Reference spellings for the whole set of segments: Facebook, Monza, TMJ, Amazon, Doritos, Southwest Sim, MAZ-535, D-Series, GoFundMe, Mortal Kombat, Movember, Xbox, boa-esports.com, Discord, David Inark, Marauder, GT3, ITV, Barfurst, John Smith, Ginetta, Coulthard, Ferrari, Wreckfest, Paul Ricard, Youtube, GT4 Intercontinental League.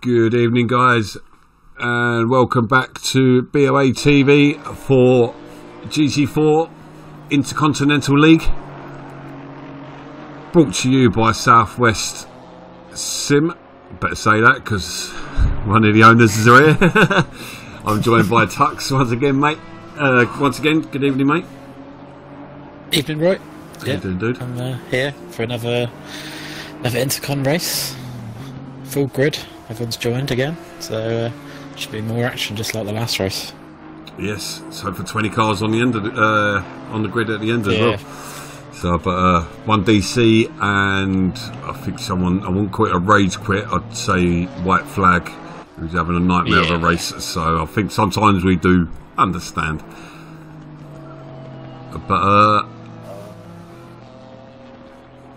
Good evening, guys, and welcome back to BOA TV for GT4 Intercontinental League, brought to you by Southwest Sim. Better say that because one of the owners is here. I'm joined by Tux once again, mate. Good evening, mate. Evening, Roy. Yeah, dude. I'm here for another Intercon race. Full grid. Everyone's joined again, so should be more action just like the last race. Yes, so for 20 cars on the end of the, on the grid at the end as well. So, but one DC and I think someone, I won't quit a rage quit. I'd say White Flag, who's having a nightmare of a race. So I think sometimes we do understand. But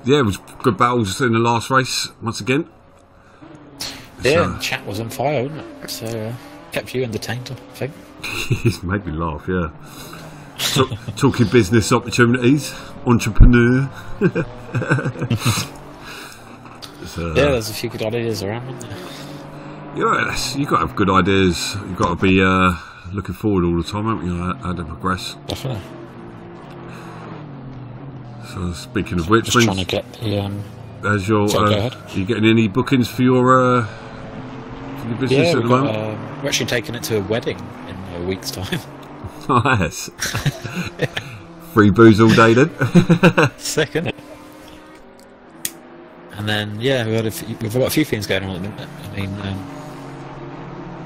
yeah, it was good battles in the last race once again. Yeah, so, and chat was on fire, wasn't it? So kept you entertained, I think. It's made me laugh, yeah. Talking business opportunities, entrepreneur. So, yeah, there's a few good ideas around, isn't there? Yeah, you've got to have good ideas. You've got to be looking forward all the time, haven't you? How to progress. Definitely. So speaking of which, just trying to get the... As your, are you getting any bookings for your business at the moment? We're actually taking it to a wedding in a week's time. Nice. Free booze all day then. Sick, isn't it? And then, yeah, we've got a few things going on at the minute. I mean,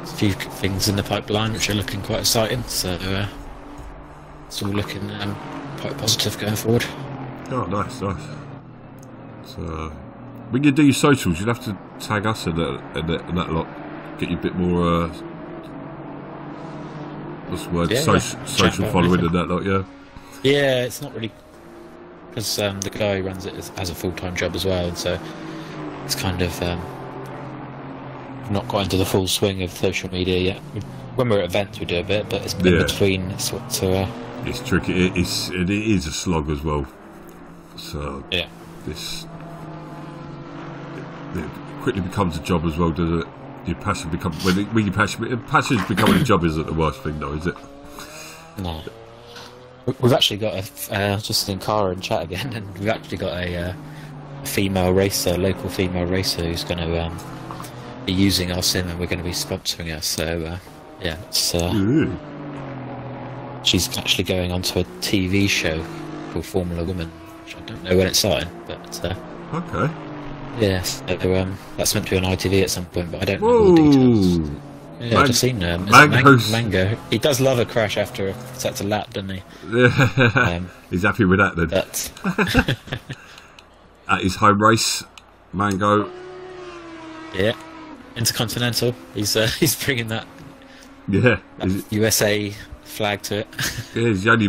a few things in the pipeline which are looking quite exciting, so it's all looking quite positive going forward. Oh, nice, nice. So, when you do your socials, you'll have to tag us in that lot. Get you a bit more, what's the word? Yeah, social following in that lot, yeah. Yeah, it's not really, because the guy who runs it has a full-time job as well, and so it's kind of not got into the full swing of social media yet. When we're at events, we do a bit, but it's in between. It's tricky. It is a slog as well. So yeah, it quickly becomes a job as well, doesn't it? Your passion becomes when your passion's becoming a job isn't the worst thing though, is it? No. We've actually got a just in car and chat again, and we've actually got a female racer, local female racer, who's going to be using our sim, and we're going to be sponsoring her. So yeah, it's she's actually going onto a TV show called Formula Woman. Which I don't know when it's starting, but okay. Yes, so, that's meant to be on ITV at some point, but I don't know all the details. Yeah, I've just seen Mango. He does love a crash after a set to lap, doesn't he? Yeah. He's happy with that then. But at his home race, Mango. Yeah, Intercontinental. He's bringing that. Yeah, that USA flag to it. Yeah, he's the only.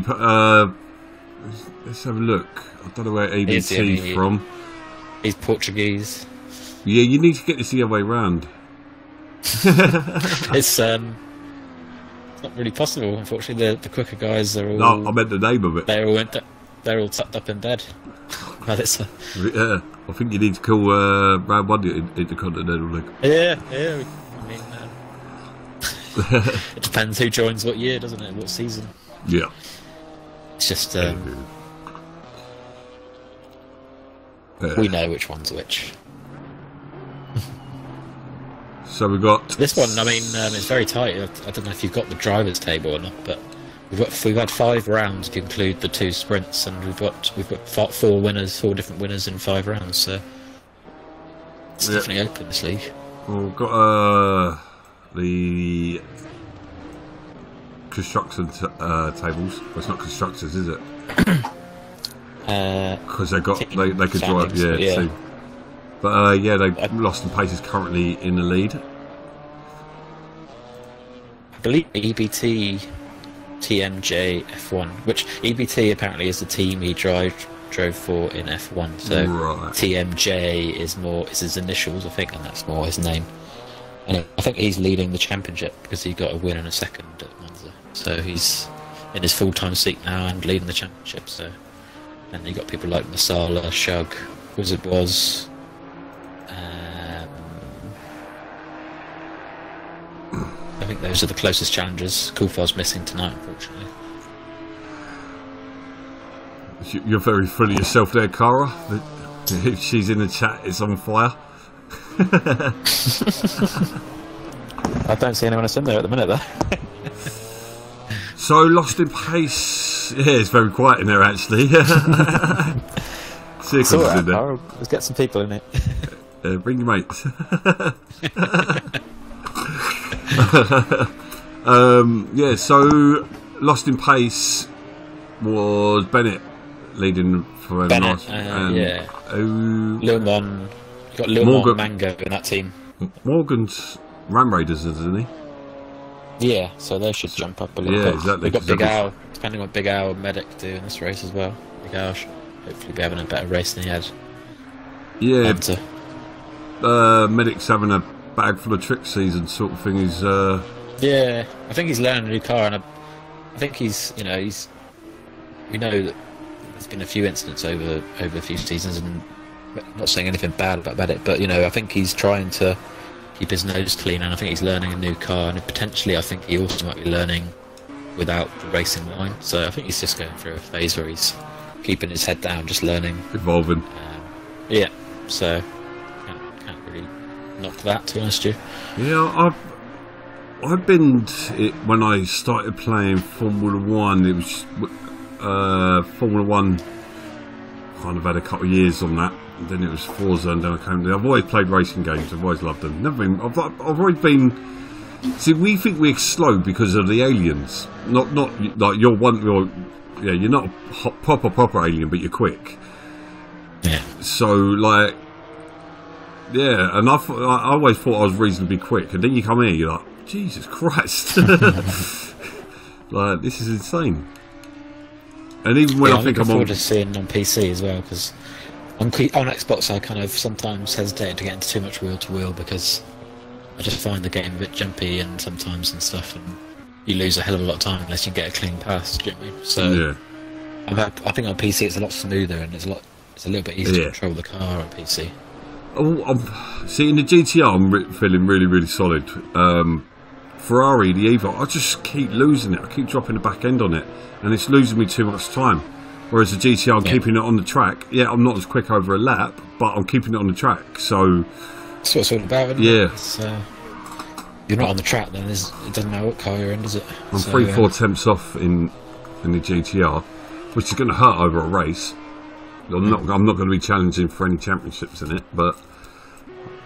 Let's have a look. I don't know where ABC's from. He's Portuguese. Yeah, you need to get this the other way round. It's not really possible, unfortunately. The quicker guys are all. No, I meant the name of it. They're all tucked up in bed. Well, yeah, I think you need to call round one in the Continental League. Yeah, yeah. I mean, it depends who joins what year, doesn't it? What season? Yeah. It's just. We know which one's which. So we've got this one. I mean, it's very tight. I don't know if you've got the drivers' table or not, but we've had 5 rounds to include the 2 sprints, and we've got 4 winners, 4 different winners in 5 rounds. So it's definitely open, this league. Well, we've got the construction tables. Well, it's not constructors, is it? Because they could drive, yeah. But yeah, Lost in Pace is currently in the lead. I believe EBT TMJ F1, which EBT apparently is the team he drove for in F1. So TMJ is more his initials, I think, and that's more his name. And I think he's leading the championship because he got a win and a second at Monza. So he's in his full-time seat now and leading the championship. So. And you got people like Masala, Shug, Wizard Was, I think those are the closest challenges. Coulthard's missing tonight, unfortunately. You're very full of yourself there, Cara. If she's in the chat, it's on fire. I don't see anyone else in there at the minute, though. So, lost in pace. Yeah, it's very quiet in there, actually. See, right, in there. Let's get some people in it. Bring your mates. Yeah, so lost in pace was Bennett leading for Bennett, yeah. Lilmon. You've got Lilmon Mango in that team. Morgan's Ram Raiders, isn't he? Yeah, so they should jump up a little bit. Exactly. We've got Big Al, depending on what Big Al and Medic do in this race as well. Big Al should hopefully be having a better race than he had. Yeah. Medic's having a bag full of trick season sort of thing. He's, yeah, I think he's learning a new car, and I think he's, you know, he's... We know that there's been a few incidents over a few seasons, and I'm not saying anything bad about Medic, but, you know, I think he's trying to keep his nose clean, and I think he's learning a new car, and potentially I think he also might be learning without the racing line. So I think he's just going through a phase where he's keeping his head down, just learning, evolving. Yeah, so can't really knock that, to be honest with you. Yeah, I've been when I started playing Formula One. It was Formula One. Kind of had a couple of years on that. Then it was Forza, and then I came to... I've always played racing games, I've always loved them. Never been... I've always been... See, we think we're slow because of the aliens. Not like you're one... yeah, you're not a proper alien, but you're quick. Yeah. So, like... Yeah, and I always thought I was reasonably quick, and then you come here, you're like, Jesus Christ. Like, this is insane. And even when I think I'm on... just seeing on PC as well, because... On Xbox, I kind of sometimes hesitate to get into too much wheel-to-wheel because I just find the game a bit jumpy and sometimes and stuff, and you lose a hell of a lot of time unless you get a clean pass. Do you know what I mean? So yeah. I think on PC it's a lot smoother, and it's a little bit easier to control the car on PC. Oh, see, in the GTR, I'm feeling really solid. Ferrari, the Evo, I just keep losing it. I keep dropping the back end on it, and it's losing me too much time. Whereas the GTR, I'm keeping it on the track. Yeah, I'm not as quick over a lap, but I'm keeping it on the track. So that's what it's all about, isn't it? Yeah. You're not on the track, then it doesn't matter what car you're in, does it? I'm 3-4 tenths off in the GTR, which is going to hurt over a race. I'm not going to be challenging for any championships in it, but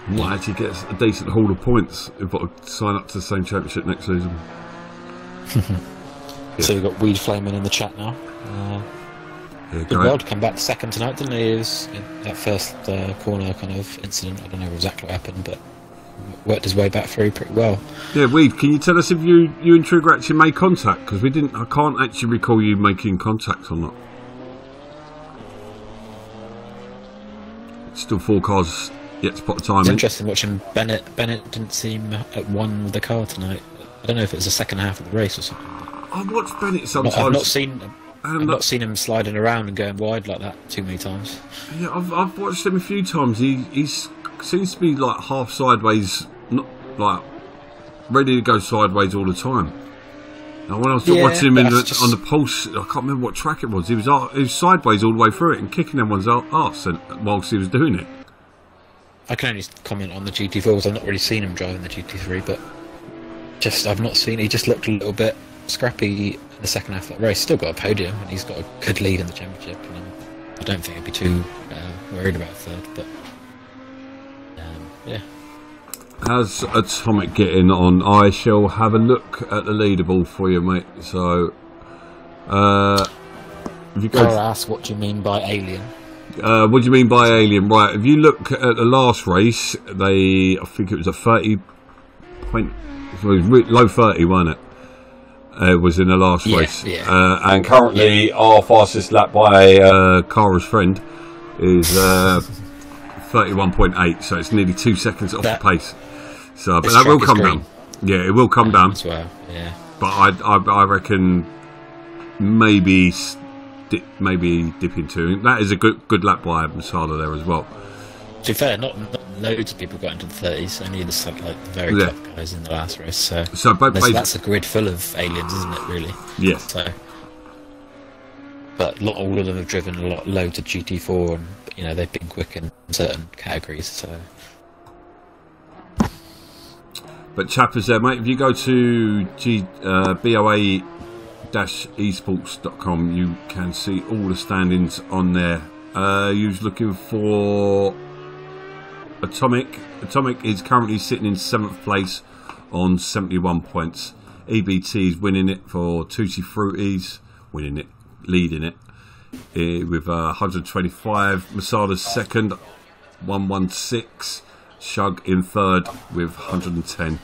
I might actually get a decent haul of points if I sign up to the same championship next season. So we've got Weed Flaming in the chat now. Good world come back second tonight, didn't he? It was that first corner kind of incident. I don't know exactly what happened, but worked his way back through pretty well. Yeah, Weed, can you tell us if you and Trigger actually made contact? Because we didn't. I can't actually recall you making contact or not. Still four cars yet to put a time in. Interesting watching Bennett. Bennett didn't seem at one with the car tonight. I don't know if it was the second half of the race or something. I watched Bennett sometimes. I've not seen. I've not seen him sliding around and going wide like that too many times. Yeah, I've watched him a few times. He seems to be like half sideways, not like ready to go sideways all the time. Now when I was watching him on the Pulse, I can't remember what track it was. He was sideways all the way through it and kicking everyone's arse whilst he was doing it. I can only comment on the GT4 because I've not really seen him driving the GT3, but just I've not seen. He just looked a little bit scrappy. The second half of that race, still got a podium, and he's got a good lead in the championship. And I don't think he'd be too worried about third. But yeah, how's Atomic getting on? I shall have a look at the leaderboard for you, mate. So, if you go, I'll ask, what do you mean by alien? What do you mean by alien? Right, if you look at the last race, I think it was a 30 point, low 30, wasn't it? Was in the last race, and currently our fastest lap by Cara's friend is 31.8, so it's nearly 2 seconds off the pace. So, but that will come down. Yeah, it will come down as well. Yeah, but I reckon maybe dip into. That is a good lap by Masala there as well. To be fair, not loads of people got into the 30s. Only the very top guys in the last race. So that's a grid full of aliens, isn't it? Really? Yeah. So, but not all of them have driven a lot loads of GT4, and you know they've been quick in certain categories. So. But chappers there, mate, if you go to BOA-esports.com, you can see all the standings on there. You're looking for Atomic. Atomic is currently sitting in 7th place on 71 points. EBT is winning it for Tutti Frutti's, winning it, leading it with 125. Masada's second, 116. Shug in third with 110,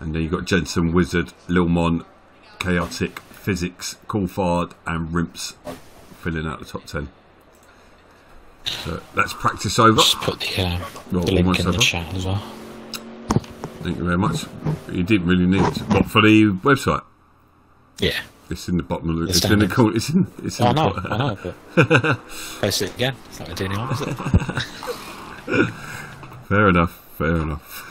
and then you've got Jensen, Wizard, Lil Mon, Chaotic, Physics, Coulthard and Rimps filling out the top 10. So that's practice over. Just put the link in the chat as well. Thank you very much. You didn't really need it. What, for the website? Yeah. It's in the bottom of the... It's in the corner. It's in the corner. I know, but... Post it again. It's not going to do anyone, is it? Fair enough, fair enough.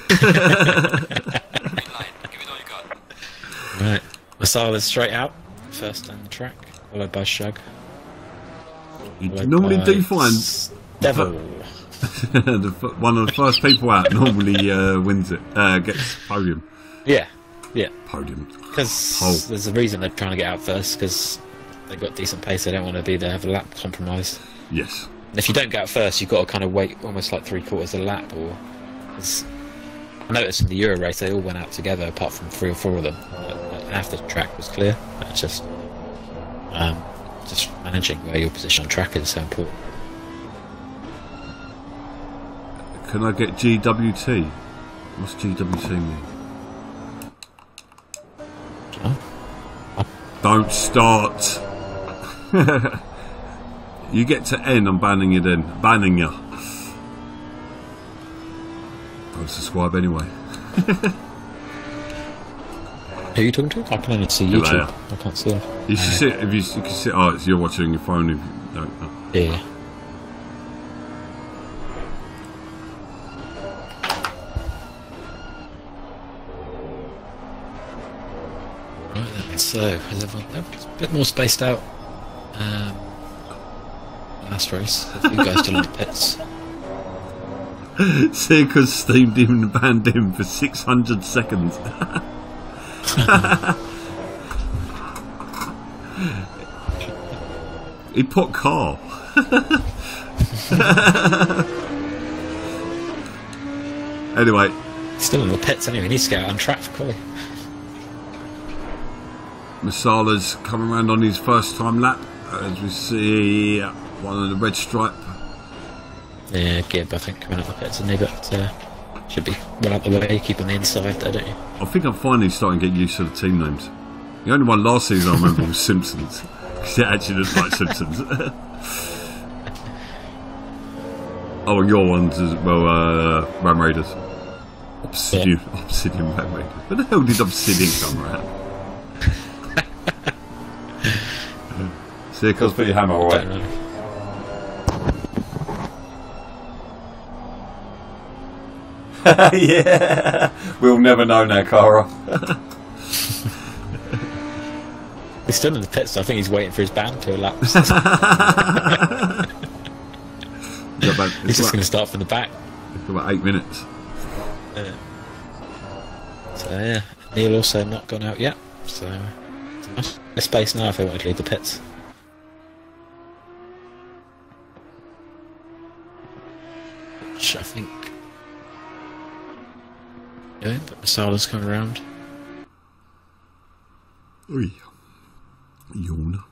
Right, Masala's straight out, first on the track, followed by Shug. You normally do find... Devil. One of the first people out normally wins it, gets podium. Yeah, yeah. Podium. Because there's a reason they're trying to get out first, because they've got decent pace, they don't want to be there, have a lap compromise. Yes. If you don't go out first, you've got to kind of wait almost like 3/4 of a lap. Or I noticed in the Euro race they all went out together, apart from 3 or 4 of them. Half the track was clear. It's just managing where your position on track is so important. Can I get GWT? What's GWT mean? Don't start. You get to N, I'm banning you then. Banning you. I'll subscribe anyway. Who are you talking to? I can only see YouTube. I can't see it. You should sit, if you can sit, oh, you're watching your phone if you don't know. Yeah. Right then, so, is everyone there? It's a bit more spaced out. Last race, a few guys still in the pits. Circus steamed him and banned him for 600 seconds. He put car. Anyway, still in the pits anyway. He needs to get out on track for Corey. Masala's coming around on his first time lap, as we see. One of the red stripe. Yeah, Gibb, I think, coming up the pits, isn't he? But should be well out the way, keep on the inside there, don't you? I think I'm finally starting to get used to the team names. The only one last season I remember was Simpsons. Because it actually looks like Simpsons. Oh, and your ones as well, Ram Raiders. Obsidian, yeah. Obsidian Ram Raiders. Where the hell did Obsidian come around? See, because put your hammer away. Yeah, we'll never know now, Cara. He's still in the pits, so I think he's waiting for his ban to elapse. He's just going to start from the back. It's about 8 minutes. So yeah, Neil also not gone out yet. So there's space now if they want to leave the pits. Which I think. Yeah, but Masala's coming around. Oi. Yawn.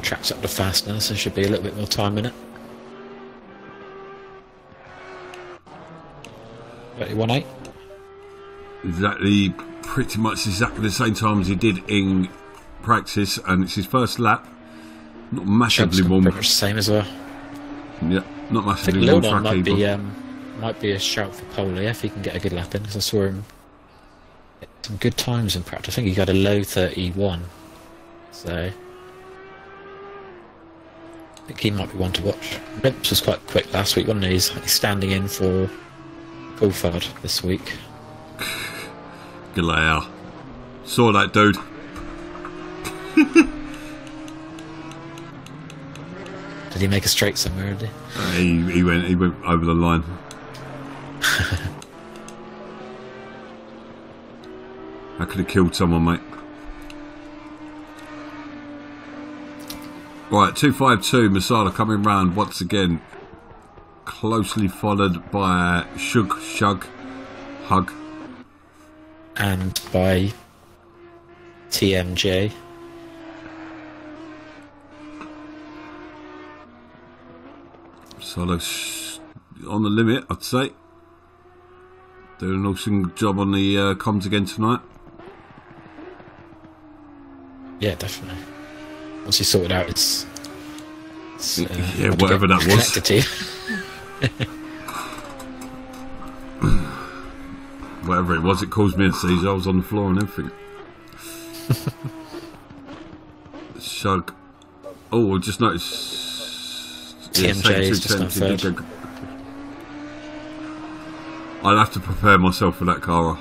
Track's up to fast now, so should be a little bit more time in it. 31.8. Exactly, pretty much exactly the same time as he did in practice, and it's his first lap. Not massively warm. Pretty much the same as well. Yeah, not massively warm. Lil Mon might be a shout for pole, yeah, if he can get a good lap in, because I saw him Some good times in practice. I think he got a low 31. So I think he might be one to watch. Rips was quite quick last week, wasn't he? He's standing in for Coulthard this week. Galea. Saw that dude. Did he make a straight somewhere? Did he? He went over the line. I could have killed someone, mate. Right, 252 Masada coming round once again, closely followed by Shug and by TMJ. Solo on the limit, I'd say. Doing an awesome job on the comms again tonight. Yeah, definitely. Once you sort it out, it's yeah, whatever that was. Whatever it was, it caused me a seize. I was on the floor and everything. Shug. Oh, I just noticed. TMJ is I'll have to prepare myself for that, Cara.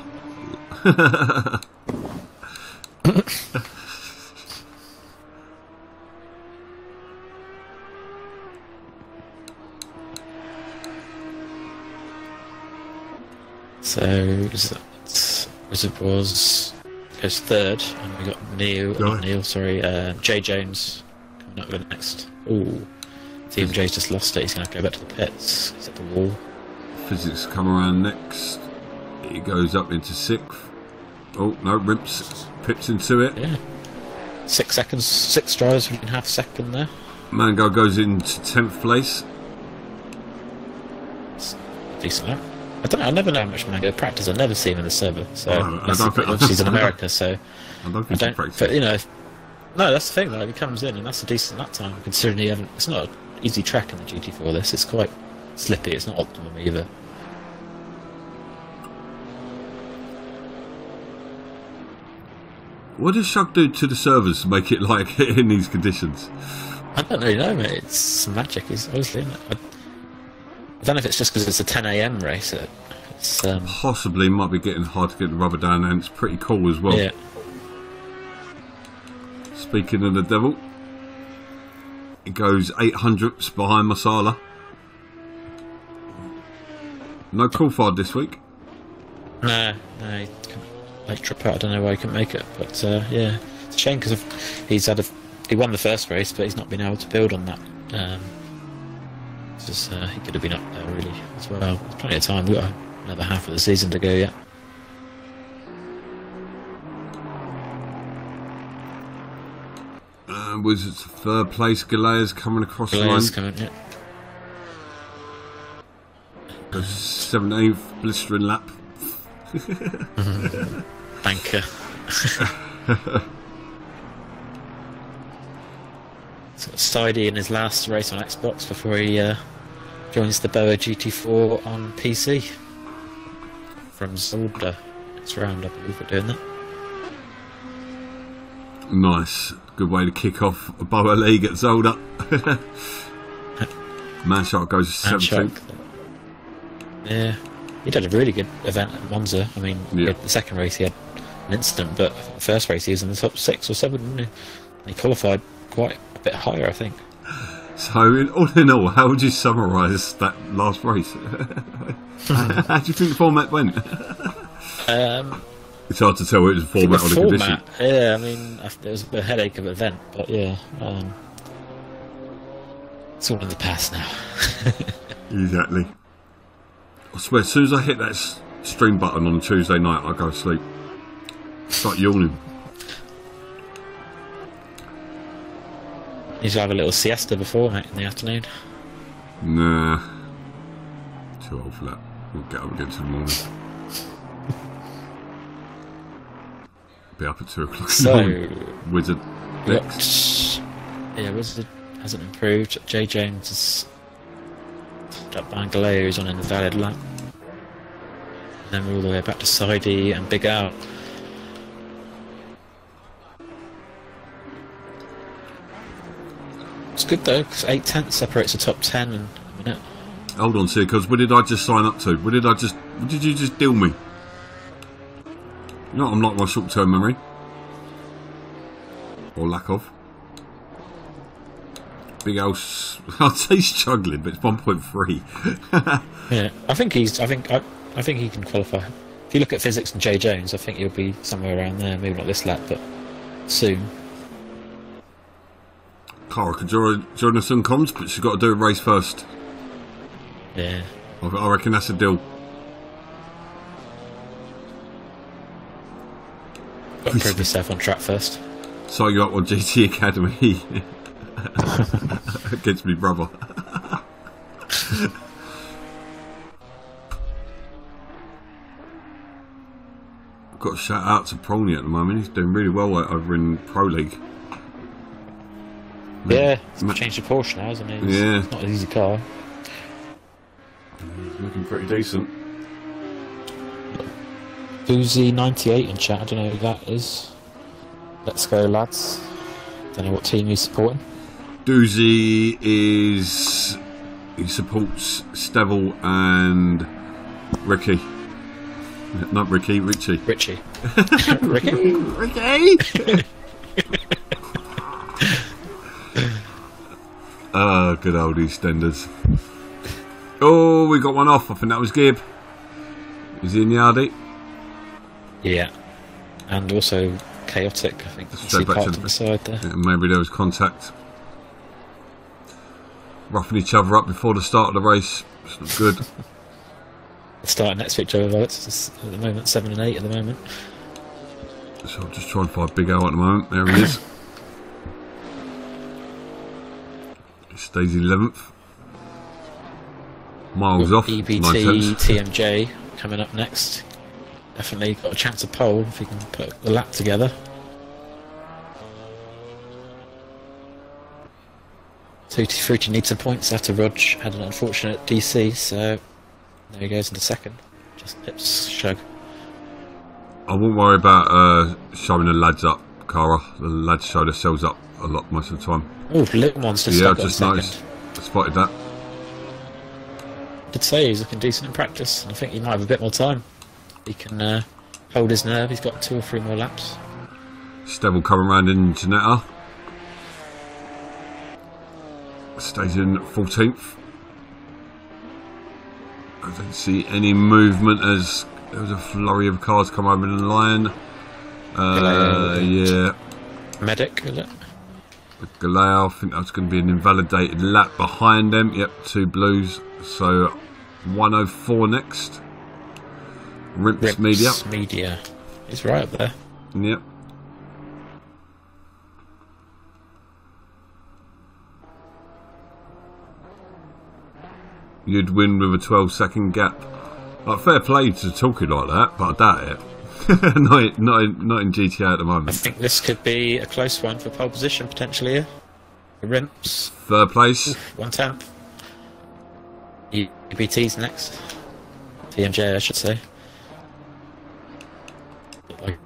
So Reservoirs goes third, and we got Jay Jones coming up with next. Ooh, Team J's just lost it. He's going to have to go back to the pits. He's at the wall. Physics come around next. He goes up into sixth. Oh no, Rimps pips into it. Yeah, 6 seconds, six drives within half a second there. Mango goes into 10th place. It's decent lap. I don't know, I never know how much Mango practice. I never see him in the server. So she's in America, so I don't practice. But you know, no, that's the thing though. He comes in and that's a decent lap time considering he haven't. It's not an easy track in the GT4. This it's quite slippy, it's not optimum either. What does Shug do to the servers to make it like in these conditions? I don't really know, mate. It's magic, it's obviously, isn't it? I don't know if it's just because it's a 10 AM race. It's possibly might be getting hard to get the rubber down, and it's pretty cool as well. Yeah. Speaking of the devil, it goes 800ths behind Masala. No Coulthard this week. No, he late trip out. I don't know why he couldn't make it, but yeah, it's a shame because he won the first race, but he's not been able to build on that. He could have been up there really as well. There's plenty of time. We've got another half of the season to go yet. Was it third place? Galea's coming across the line. Galea's coming, yeah. 17th blistering lap. Banker. So it's Sidey in his last race on Xbox before he joins the BOA GT4 on PC from Zolder. Next round, I believe we're doing that. Nice, good way to kick off a BOA league at Zolder. Manshark goes 17th. Yeah, he did a really good event at Monza. I mean, yeah, the second race he had an incident, but the first race he was in the top 6 or 7, didn't he? And he qualified quite a bit higher, I think. So, all in all, how would you summarise that last race? How do you think the format went? It's hard to tell what it was a format or the condition. Yeah, I mean, it was a bit of a headache of an event, but yeah. It's all in the past now. Exactly. I swear, as soon as I hit that stream button on Tuesday night, I go to sleep. Start yawning. You should have a little siesta before, mate, in the afternoon. Nah. Too old for that. We'll get up again till the morning. Be up at 2 o'clock. So, Wizard next. Yeah, Wizard hasn't improved. Jay Jones is up behind Galeo, who's on an invalid lap. And then we're all the way back to Sidey and Big Al. It's good though, because 8/10 separates the top 10 in a minute. Hold on, see, because what did I just sign up to? What did you just deal me? You know, I'm like my short-term memory. Or lack of. Big old... I'd say he's struggling, but it's 1.3. Yeah, I think he can qualify. If you look at physics and Jay Jones, I think he'll be somewhere around there. Maybe not this lap, but soon. Clara could join us on comms, but she's got to do a race first. Yeah. I reckon that's a deal. Got to prove yourself on track first. Sign you up on GT Academy. Against me, brother. I've got to shout out to Prony at the moment. He's doing really well over in Pro League. Yeah, he's changed to Porsche now, hasn't he? It's, yeah. It's not an easy car. He's looking pretty decent. Boozy 98 in chat, I don't know who that is. Let's go, lads. Don't know what team he's supporting. Doozy is... he supports Steville and Ricky. Not Ricky, Richie. Richie. Ricky? Ricky! Oh, good old EastEnders. Oh, we got one off. I think that was Gibb. Was he in Yardy? Yeah. And also... chaotic, I think. Straight back to the side there. Yeah, maybe there was contact. Roughing each other up before the start of the race. It's not good. Starting next week, Joe. It's at the moment 7 and 8 at the moment. So I'll just try and find Big O at the moment. There he is. It stays 11th. Miles off. EBT, TMJ coming up next. Definitely got a chance of pole if he can put the lap together. Tutti Frutti needs some points after Rog had an unfortunate DC, so there he goes into second. Just hips shug. I wouldn't worry about showing the lads up, Cara. The lads show themselves up a lot most of the time. Oh, little monster. Yeah, I just noticed. I spotted that. I did say he's looking decent in practice, and I think he might have a bit more time. He can hold his nerve. He's got 2 or 3 more laps. Steville coming round in Janetta. Stays in 14th. I don't see any movement as there was a flurry of cars come over the line. Yeah. Medic, is it? Galeo, I think that's going to be an invalidated lap behind them. Yep, 2 blues. So 104 next. Rips Media. Media. He's right up there. Yep. You'd win with a 12-second gap. Like, fair play to talking like that, but I doubt it. not in GTA at the moment. I think this could be a close one for pole position potentially. Here. Rips. 3rd place. Oof, 1/10. EBT's next. TMJ, I should say.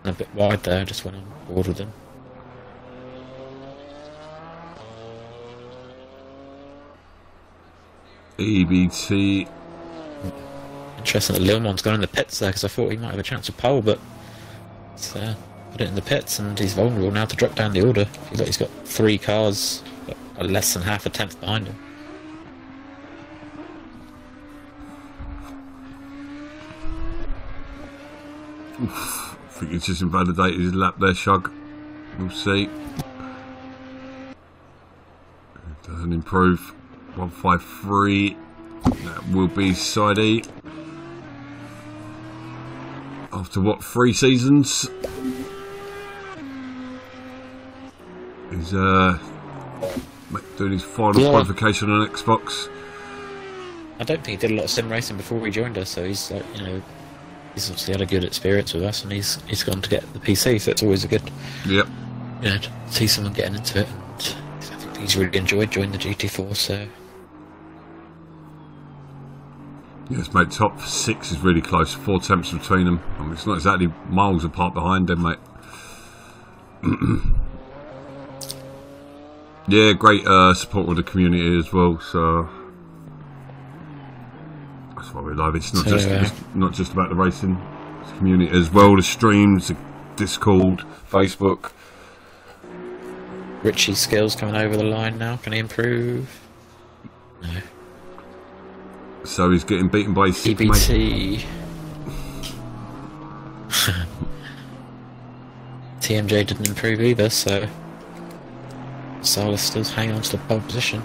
A bit wide there, just went on board with them. EBT. Interesting that Lilmon's gone in the pits there because I thought he might have a chance of pole, but it's, put it in the pits and he's vulnerable now to drop down the order. He's got 3 cars, less than half a tenth behind him. Oof. I think it's just invalidated his lap there, Shug. We'll see. It doesn't improve. 153. That will be side E. After what, 3 seasons? He's doing his final qualification on Xbox. I don't think he did a lot of sim racing before we joined us, so he's like, you know. He's obviously had a good experience with us, and he's gone to get the PC, so it's always a good, yep. You know, to see someone getting into it. And I think he's really enjoyed joining the GT4, so... Yes, mate, top 6 is really close, 4 tenths between them. I mean, it's not exactly miles apart behind them, mate. Yeah, great support with the community as well, so that's why we love it. It's not just it's not just about the racing, it's the community as well, the streams, the Discord, Facebook. Richie's skills coming over the line now, can he improve? No. So he's getting beaten by TBT. TMJ didn't improve either, so Silas still hanging on to the pole position.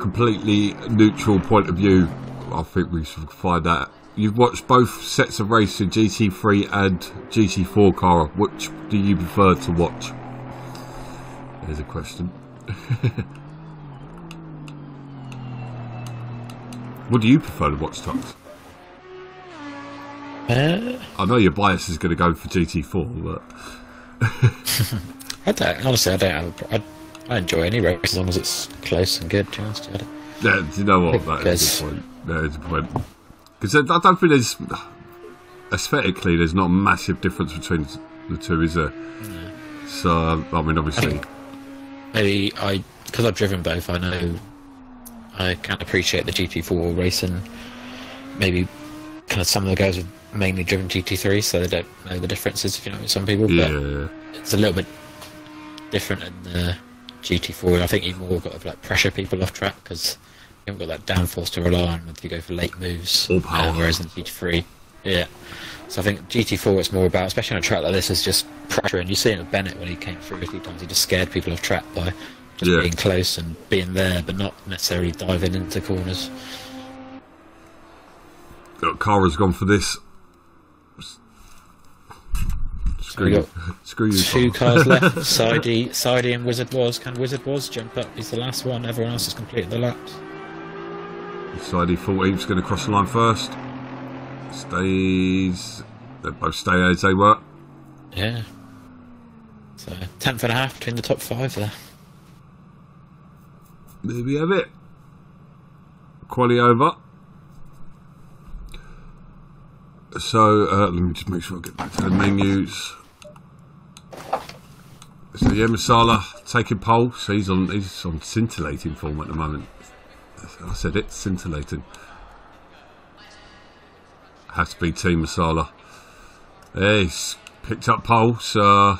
Completely neutral point of view, I think we should find that. You've watched both sets of races, GT3 and GT4, Cara. Which do you prefer to watch? There's a question. What do you prefer to watch, Tux? I know your bias is going to go for GT4, but... I don't, honestly, I don't have a... I enjoy any race as long as it's close and good. Yeah, do you know what? That is a good point. That is a point. Because I don't think there's... Aesthetically, there's not a massive difference between the two, is there? No. So, I mean, obviously... Because I've driven both, I know... I can appreciate the GT4 racing. Maybe kind of some of the guys have mainly driven GT3, so they don't know the differences, if you know what I mean, some people. Yeah. But it's a little bit different in the... GT4, I think you've more got to like pressure people off track because you haven't got that downforce to rely on when you go for late moves. All power. Whereas in GT3, yeah. So I think GT4 it's more about, especially on a track like this, is just pressure. And you see it with Bennett when he came through a few times, he just scared people off track by just being close and being there, but not necessarily diving into corners. Cara's gone for this. Screw you. Two cars left. Sidey and Wizard Wars. Can Wizard Wars jump up? He's the last one. Everyone else has completed the laps. Sidey 14's going to cross the line first. Stays. They both stay as they were. Yeah. So, 10.5 between the top five there. There we have it. Quali over. So, let me just make sure I get back to the menus. So, yeah, Masala taking pole. So, he's on scintillating form at the moment. I said it, scintillating. Has to be Team Masala. Yeah, he's picked up pole, so...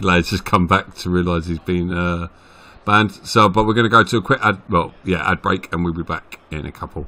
Lads just come back to realise he's been banned. So, but we're going to go to a quick ad... Well, yeah, ad break, and we'll be back in a couple.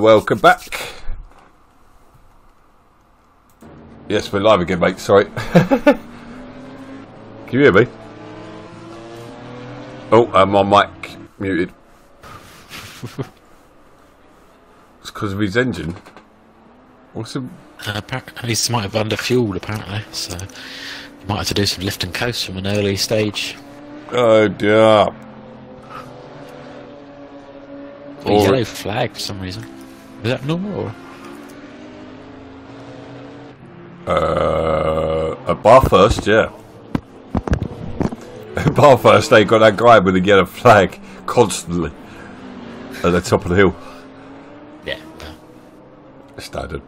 Welcome back. Yes, we're live again, mate. Sorry. Can you hear me? Oh, my mic muted. It's because of his engine. What's the... Apparently, he might have underfueled, apparently. So, you might have to do some lift and coast from an early stage. Oh, dear. A yellow flag for some reason. Is that normal? Or? At Barfurst, yeah. At Barfurst, they got that guy with a yellow flag constantly at the top of the hill. Yeah. Standard.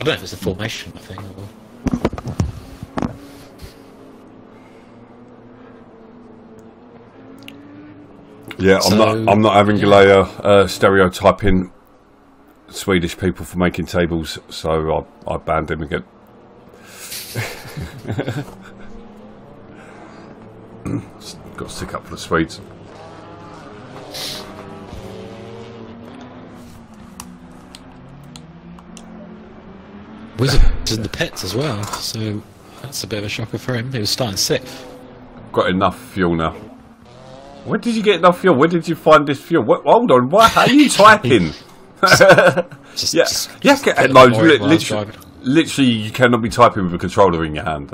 I don't know if it's a formation thing or. Yeah, so, I'm not having Galea stereotyping Swedish people for making tables, so I banned him again. Got to stick up for the Swedes. Wizards in the pits as well, so that's a bit of a shocker for him. He was starting sixth. Got enough fuel now. Where did you get enough fuel? Where did you find this fuel? What, hold on, what are you typing? Literally, you cannot be typing with a controller in your hand.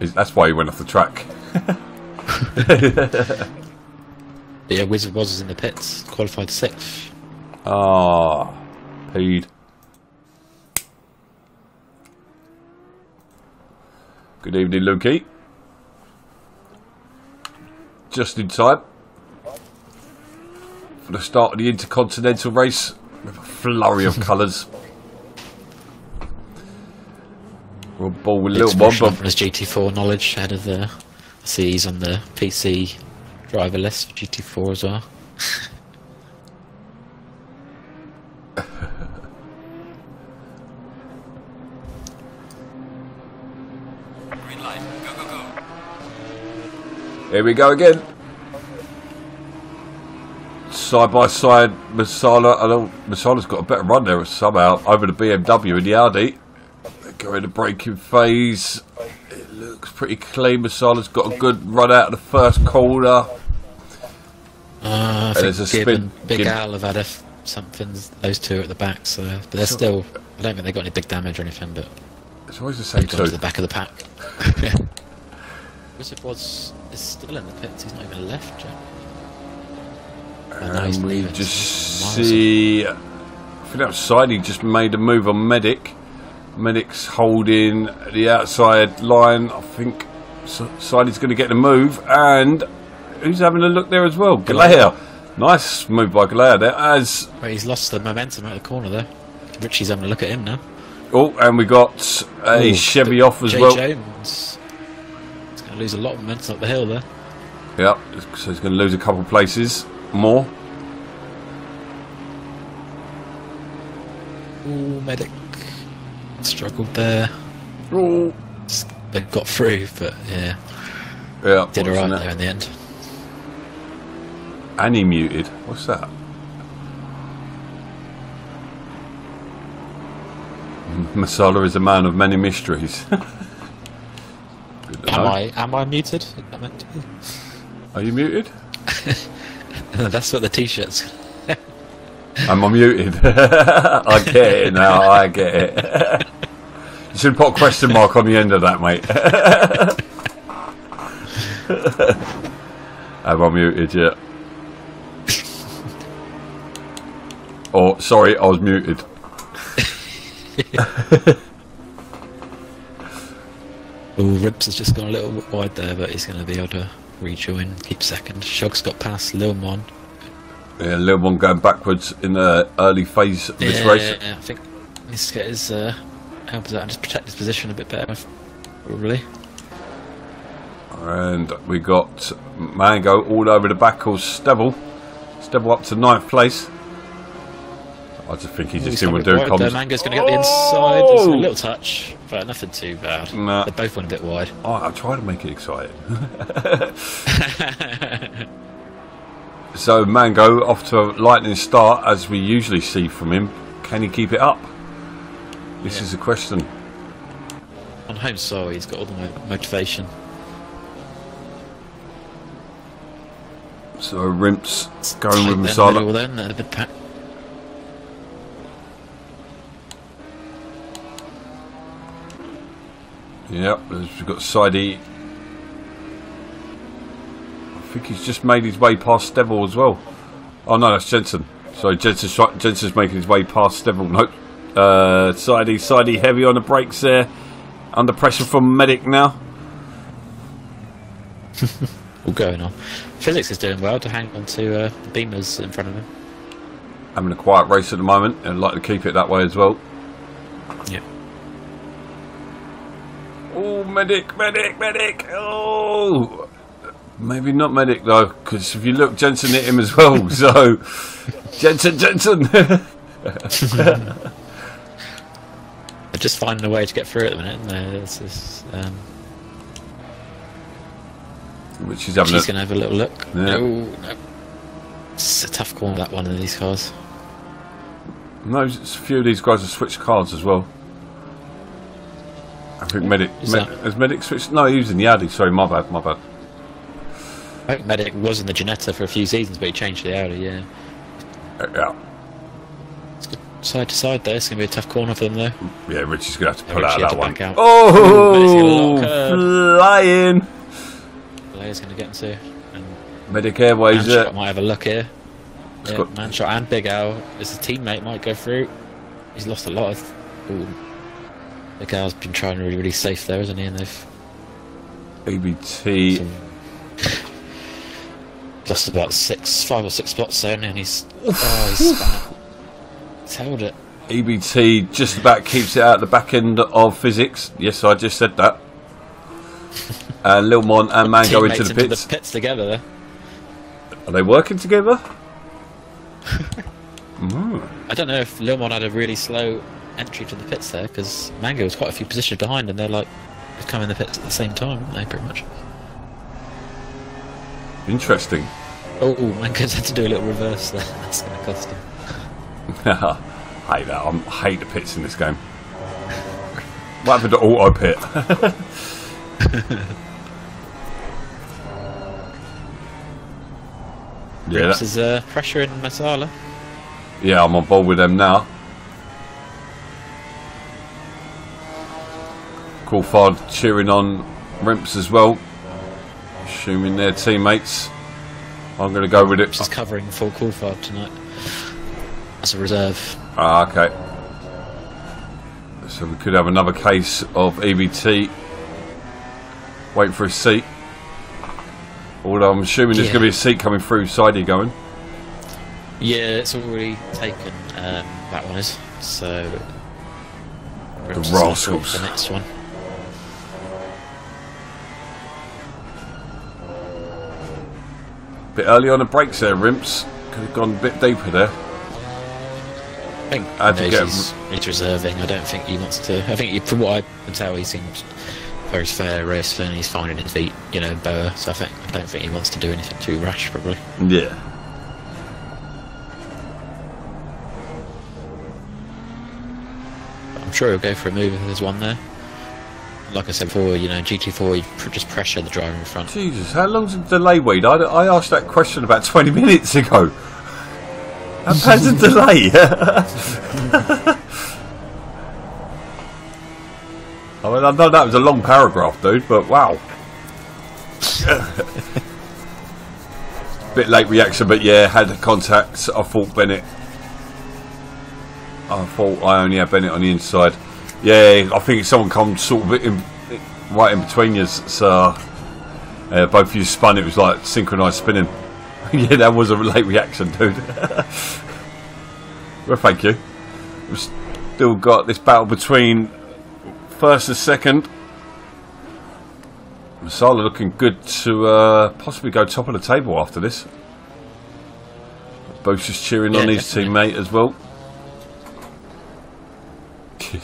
That's why he went off the track. Yeah, Wizard was in the pits, qualified sixth. Ah, paid. Good evening, Lukey. Just in time for the start of the Intercontinental race with a flurry of colours. We'll ball with little Bob from his GT4 knowledge ahead of the C's on the PC driver list for GT4 as well. Here we go again. Side by side, Masala. I know Masala's got a better run there somehow over the BMW and the Audi. They're going to braking phase. It looks pretty clean. Masala's got a good run out of the first corner. I think Gibb and Big Al have had those two at the back, so but they're still. I don't think they've got any big damage or anything, but it's always the same two. To the back of the pack. Wizard is still in the pits, he's not even left yet. And we just see... I think outside he just made a move on Medic. Medic's holding the outside line, I think Sidey's going to get the move, and who's having a look there as well? Galea. Nice move by Galea there as... But he's lost the momentum out of the corner there. Richie's having a look at him now. Oh, and we got a Chevy off as well. Jones. Lose a lot of momentum up the hill there. Yeah, so he's going to lose a couple places more. Ooh, Medic struggled there. Ooh. They got through, but yeah, did alright there in the end. And he muted. What's that? Masala is a man of many mysteries. Am I muted? Are you muted? That's what the t-shirt's. Am I muted? I get it now, I get it. You should put a question mark on the end of that, mate. Am I muted yet? Oh, sorry, I was muted. Ooh, Ribs has just gone a little bit wide there, but he's going to be able to rejoin, keep second. Shog's got past Lil Mon. Yeah, Lil Mon going backwards in the early phase of this race. Yeah, I think he needs to get his help out and just protect his position a bit better, probably. And we got Mango all over the back of Stebble. Stebble up to 9th place. I just think he just didn't want to do comms. Mango's going to get the inside. It's a little touch, but nothing too bad. Nah. They both went a bit wide. Oh, I try to make it exciting. So Mango off to a lightning start, as we usually see from him. Can he keep it up? This is the question. On home soil, he's got all the motivation. So Rimps going with Masala. Then, yep, we've got Sidey. I think he's just made his way past Devil as well. Oh no, that's Jensen. Sorry, Jensen's making his way past Devil. Nope. Sidey heavy on the brakes there. Under pressure from Medic now. All going on. Felix is doing well to hang on to the Beamers in front of him. Having a quiet race at the moment, and like to keep it that way as well. Yeah. Oh, Medic! Oh! Maybe not Medic though, because if you look, Jensen hit him as well. So, Jensen. They're just finding a way to get through at the minute. No, this is, which is having. She's going to have a little look. Yeah. No, it's a tough corner, that one in these cars. No, it's a few of these guys have switched cars as well. I think Medic has Medic switched. No, he was in the Audi. Sorry, my bad. I think Medic was in the Ginetta for a few seasons, but he changed to the Audi, yeah. Yeah. It's good side to side there. It's going to be a tough corner for them, though. Yeah, Richie's going to have to pull out that one. Out. Oh, flying! Blair's going to get him too. And Medic Airways there. Might have a look here. Yeah, Manshot and Big Al. As a teammate, might go through. He's lost a lot of... Ooh. Big Al's been trying really, really safe there, isn't he? And they've... ABT... Lost about five or six spots there, and he's held it. EBT just about keeps it out at the back end of physics. Yes, I just said that. And Lil Mon and Mango into the pits. Together there. Are they working together? I don't know if Lil Mon had a really slow entry to the pits there, because Mango was quite a few positions behind, and they're like coming in the pits at the same time, aren't they, pretty much? Interesting. Oh, Mango's had to do a little reverse there. That's going to cost him. Hate that. I hate the pits in this game. What happened to auto pit? Yeah, that... There's pressure in Masala. Yeah, I'm on board with them now. Coulthard cheering on Rimps as well. Assuming they're teammates. I'm going to go with it. Just covering for Coulthard tonight as a reserve. Ah, okay. So we could have another case of EBT waiting for a seat. Although I'm assuming there's going to be a seat coming through. Sidey going. Yeah, it's already taken. That one is. So the rascals. The next one. Bit early on the brakes there, Rimps. Could have gone a bit deeper there. I think he's reserving. I don't think he wants to. I think, from what I can tell, he seems very fair racer and he's finding his feet, you know, Boa. So I don't think he wants to do anything too rash, probably. Yeah. I'm sure he'll go for a move if there's one there. Like I said before, you know, GT4, you just pressure the driver in front. Jesus, how long's the delay wait? I asked that question about 20 minutes ago. How bad's the delay? I mean, I know that was a long paragraph, dude, but wow. Bit late reaction, but yeah, had the contacts. I thought Bennett. I thought I only had Bennett on the inside. Yeah, I think someone come sort of right in between you, so both of you spun. It was like synchronised spinning. Yeah, that was a late reaction, dude. Well, thank you. We've still got this battle between first and second. Masala looking good to possibly go top of the table after this. Both just cheering on his teammate as well.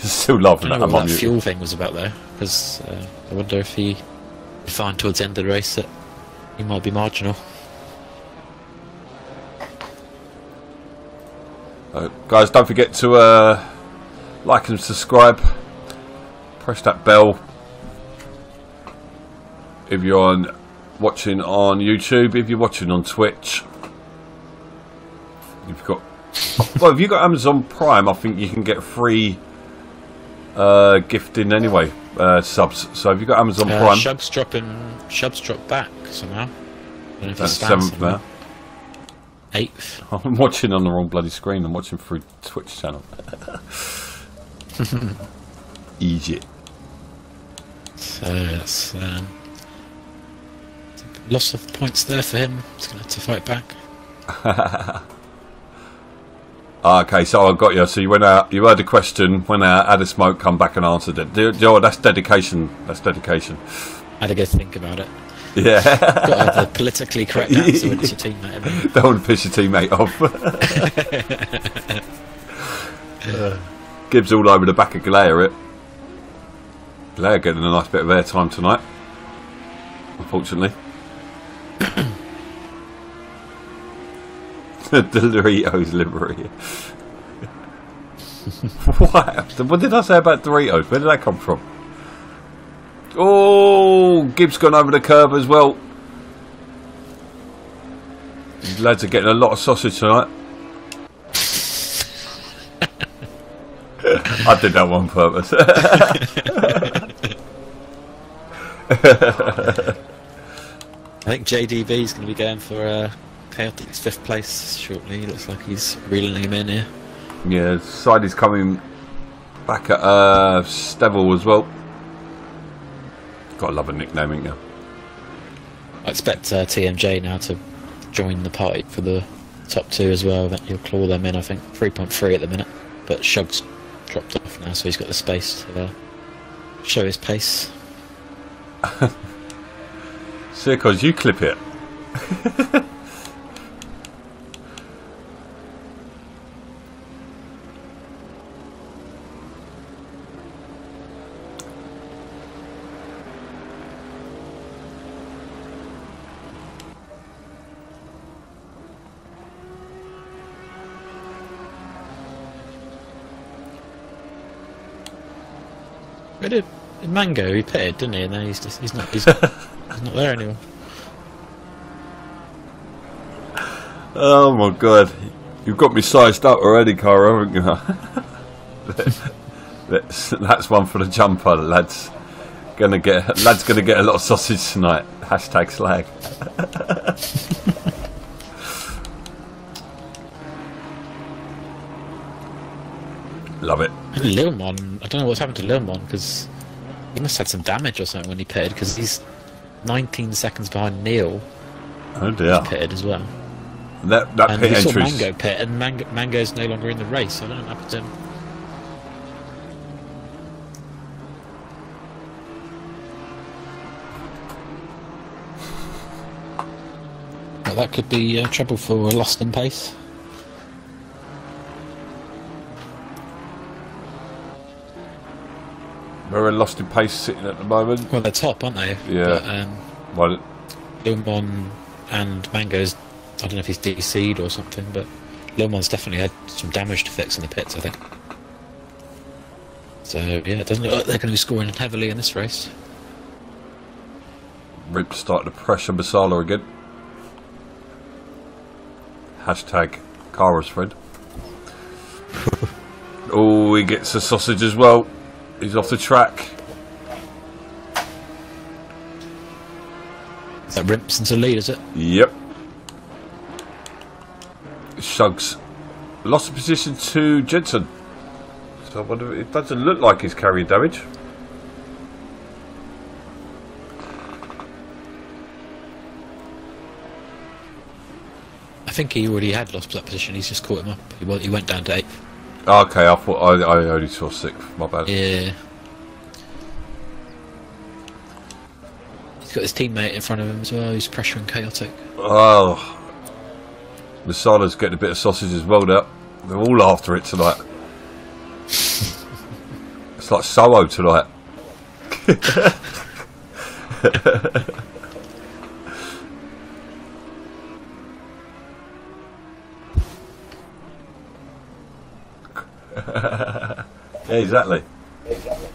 Still loving that. I don't know what that fuel thing was about there, because I wonder if he find towards the end of the race that he might be marginal. Guys, don't forget to like and subscribe. Press that bell if you're on watching on YouTube. If you're watching on Twitch, you've got well, if you've got Amazon Prime, I think you can get free gifting anyway, subs. So if you've got Amazon Prime, Shub's dropped back somehow. I don't know if that's 7th now. 8th. I'm watching on the wrong bloody screen. I'm watching through Twitch channel. Egypt. So that's loss of points there for him. He's going to have to fight back. Okay, so I got you. So you went out. You heard the question. Went out, had a smoke, come back and answered it. Do you know what? That's dedication. That's dedication. I had to go think about it. Yeah. Got to have the politically correct answer when it's your teammate. I mean. Don't want to piss your teammate off. Gibbs all over the back of Galea. Galea getting a nice bit of airtime tonight, unfortunately. The Doritos livery. What did I say about Doritos? Where did that come from? Oh, Gibbs gone over the curb as well. These lads are getting a lot of sausage tonight. I did that one on purpose. I think JDB's going to be going for Payot's 5th place shortly. He looks like he's reeling him in here. Yeah, side is coming back at Stevel as well. Got to love a nickname, ain't you? I expect TMJ now to join the party for the top 2 as well. He'll claw them in, I think. 3.3 at the minute. But Shug's dropped off now, so he's got the space to show his pace. Sircos, you clip it. Mango, he pitted, didn't he? And then he's not there anymore. Oh my god, you've got me sized up already, Cara, haven't you? That's one for the jumper, lads. Lads gonna get a lot of sausage tonight. Hashtag slag. Love it. And Lil Mon, I don't know what's happened to Lil Mon because he must have had some damage or something when he pitted, because he's 19 seconds behind Neil. Oh dear. He pitted as well. That pit entry. And Mango pit, and Mango's no longer in the race. I don't know what happened to him. Well, that could be trouble for lost in pace. We're lost in pace sitting at the moment. Well, they're top, aren't they? Yeah. But, well, Lil Mon and Mango's, I don't know if he's DC'd or something, but Lil Mon's definitely had some damage to fix in the pits, I think. So, yeah, it doesn't look like they're going to be scoring heavily in this race. Rip started to pressure Basala again. Hashtag Kara's friend. Oh, he gets a sausage as well. He's off the track. Is that Rimpson's a lead, is it? Yep. Shugs lost the position to Jensen. So I wonder if it doesn't look like he's carrying damage. I think he already had lost that position. He's just caught him up. He went down to 8th. Okay, I thought I only saw 6th. My bad. Yeah, he's got his teammate in front of him as well. He's pressuring Chaotic. Oh, Masala's getting a bit of sausage as well now. They're all after it tonight. It's like Soho tonight. Yeah, exactly. Exactly.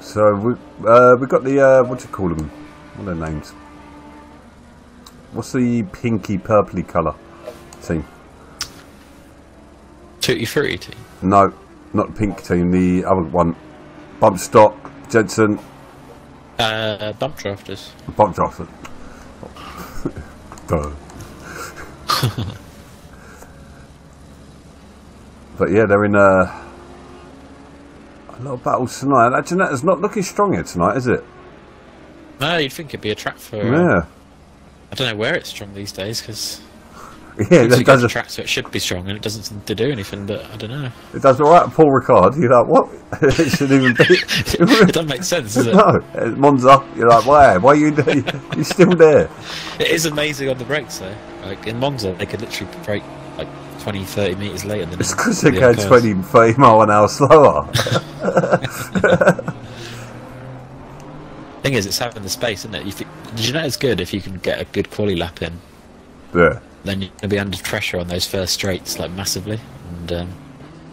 So we got the what do you call them? What are their names? What's the pinky purpley colour team? Tutti Frutti team. No, not the pink team. The other one. Bump Stock, Jensen. Bump Drafters. Bump Drafters. Duh. But yeah, they're in a lot of battles tonight. Actually, that is not looking strong here tonight, is it? No, you'd think it'd be a trap for. Yeah. I don't know where it's strong these days because. Yeah, it does a track, so it should be strong, and it doesn't seem to do anything. But I don't know. It does all right, Paul Ricard. You're like, what? It shouldn't even be. It doesn't make sense, does it? No, it's Monza. You're like, why? Why are you? You're still there. It is amazing on the brakes, though. Like in Monza, they could literally brake like 20, 30 metres later than. It's because they're going 20, 30 mile an hour slower. Thing is, it's having the space, isn't it? You know, it's good if you can get a good quali lap in. Yeah. Then you're going to be under pressure on those first straights, like massively. And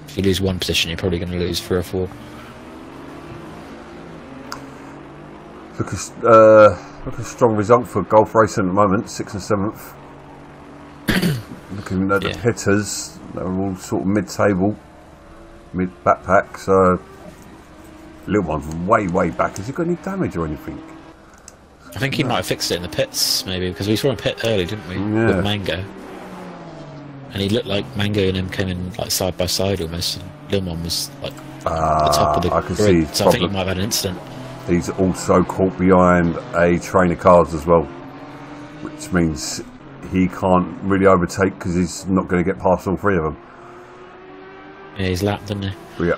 if you lose one position, you're probably going to lose 3 or 4. Look at a strong result for Golf Racing at the moment, 6th and 7th. Looking at the hitters, they're all sort of mid-table, mid-backpack. So little one's way back. Has he got any damage or anything? I think he might have fixed it in the pits, maybe, because we saw him pit early, didn't we? Yeah. With Mango. And he looked like Mango and him came in like side by side almost, and Lilmon was like at the top of the grid. So I think he might have had an incident. He's also caught behind a train of cars as well, which means he can't really overtake because he's not going to get past all 3 of them. Yeah, he's lapped, didn't he? Yeah.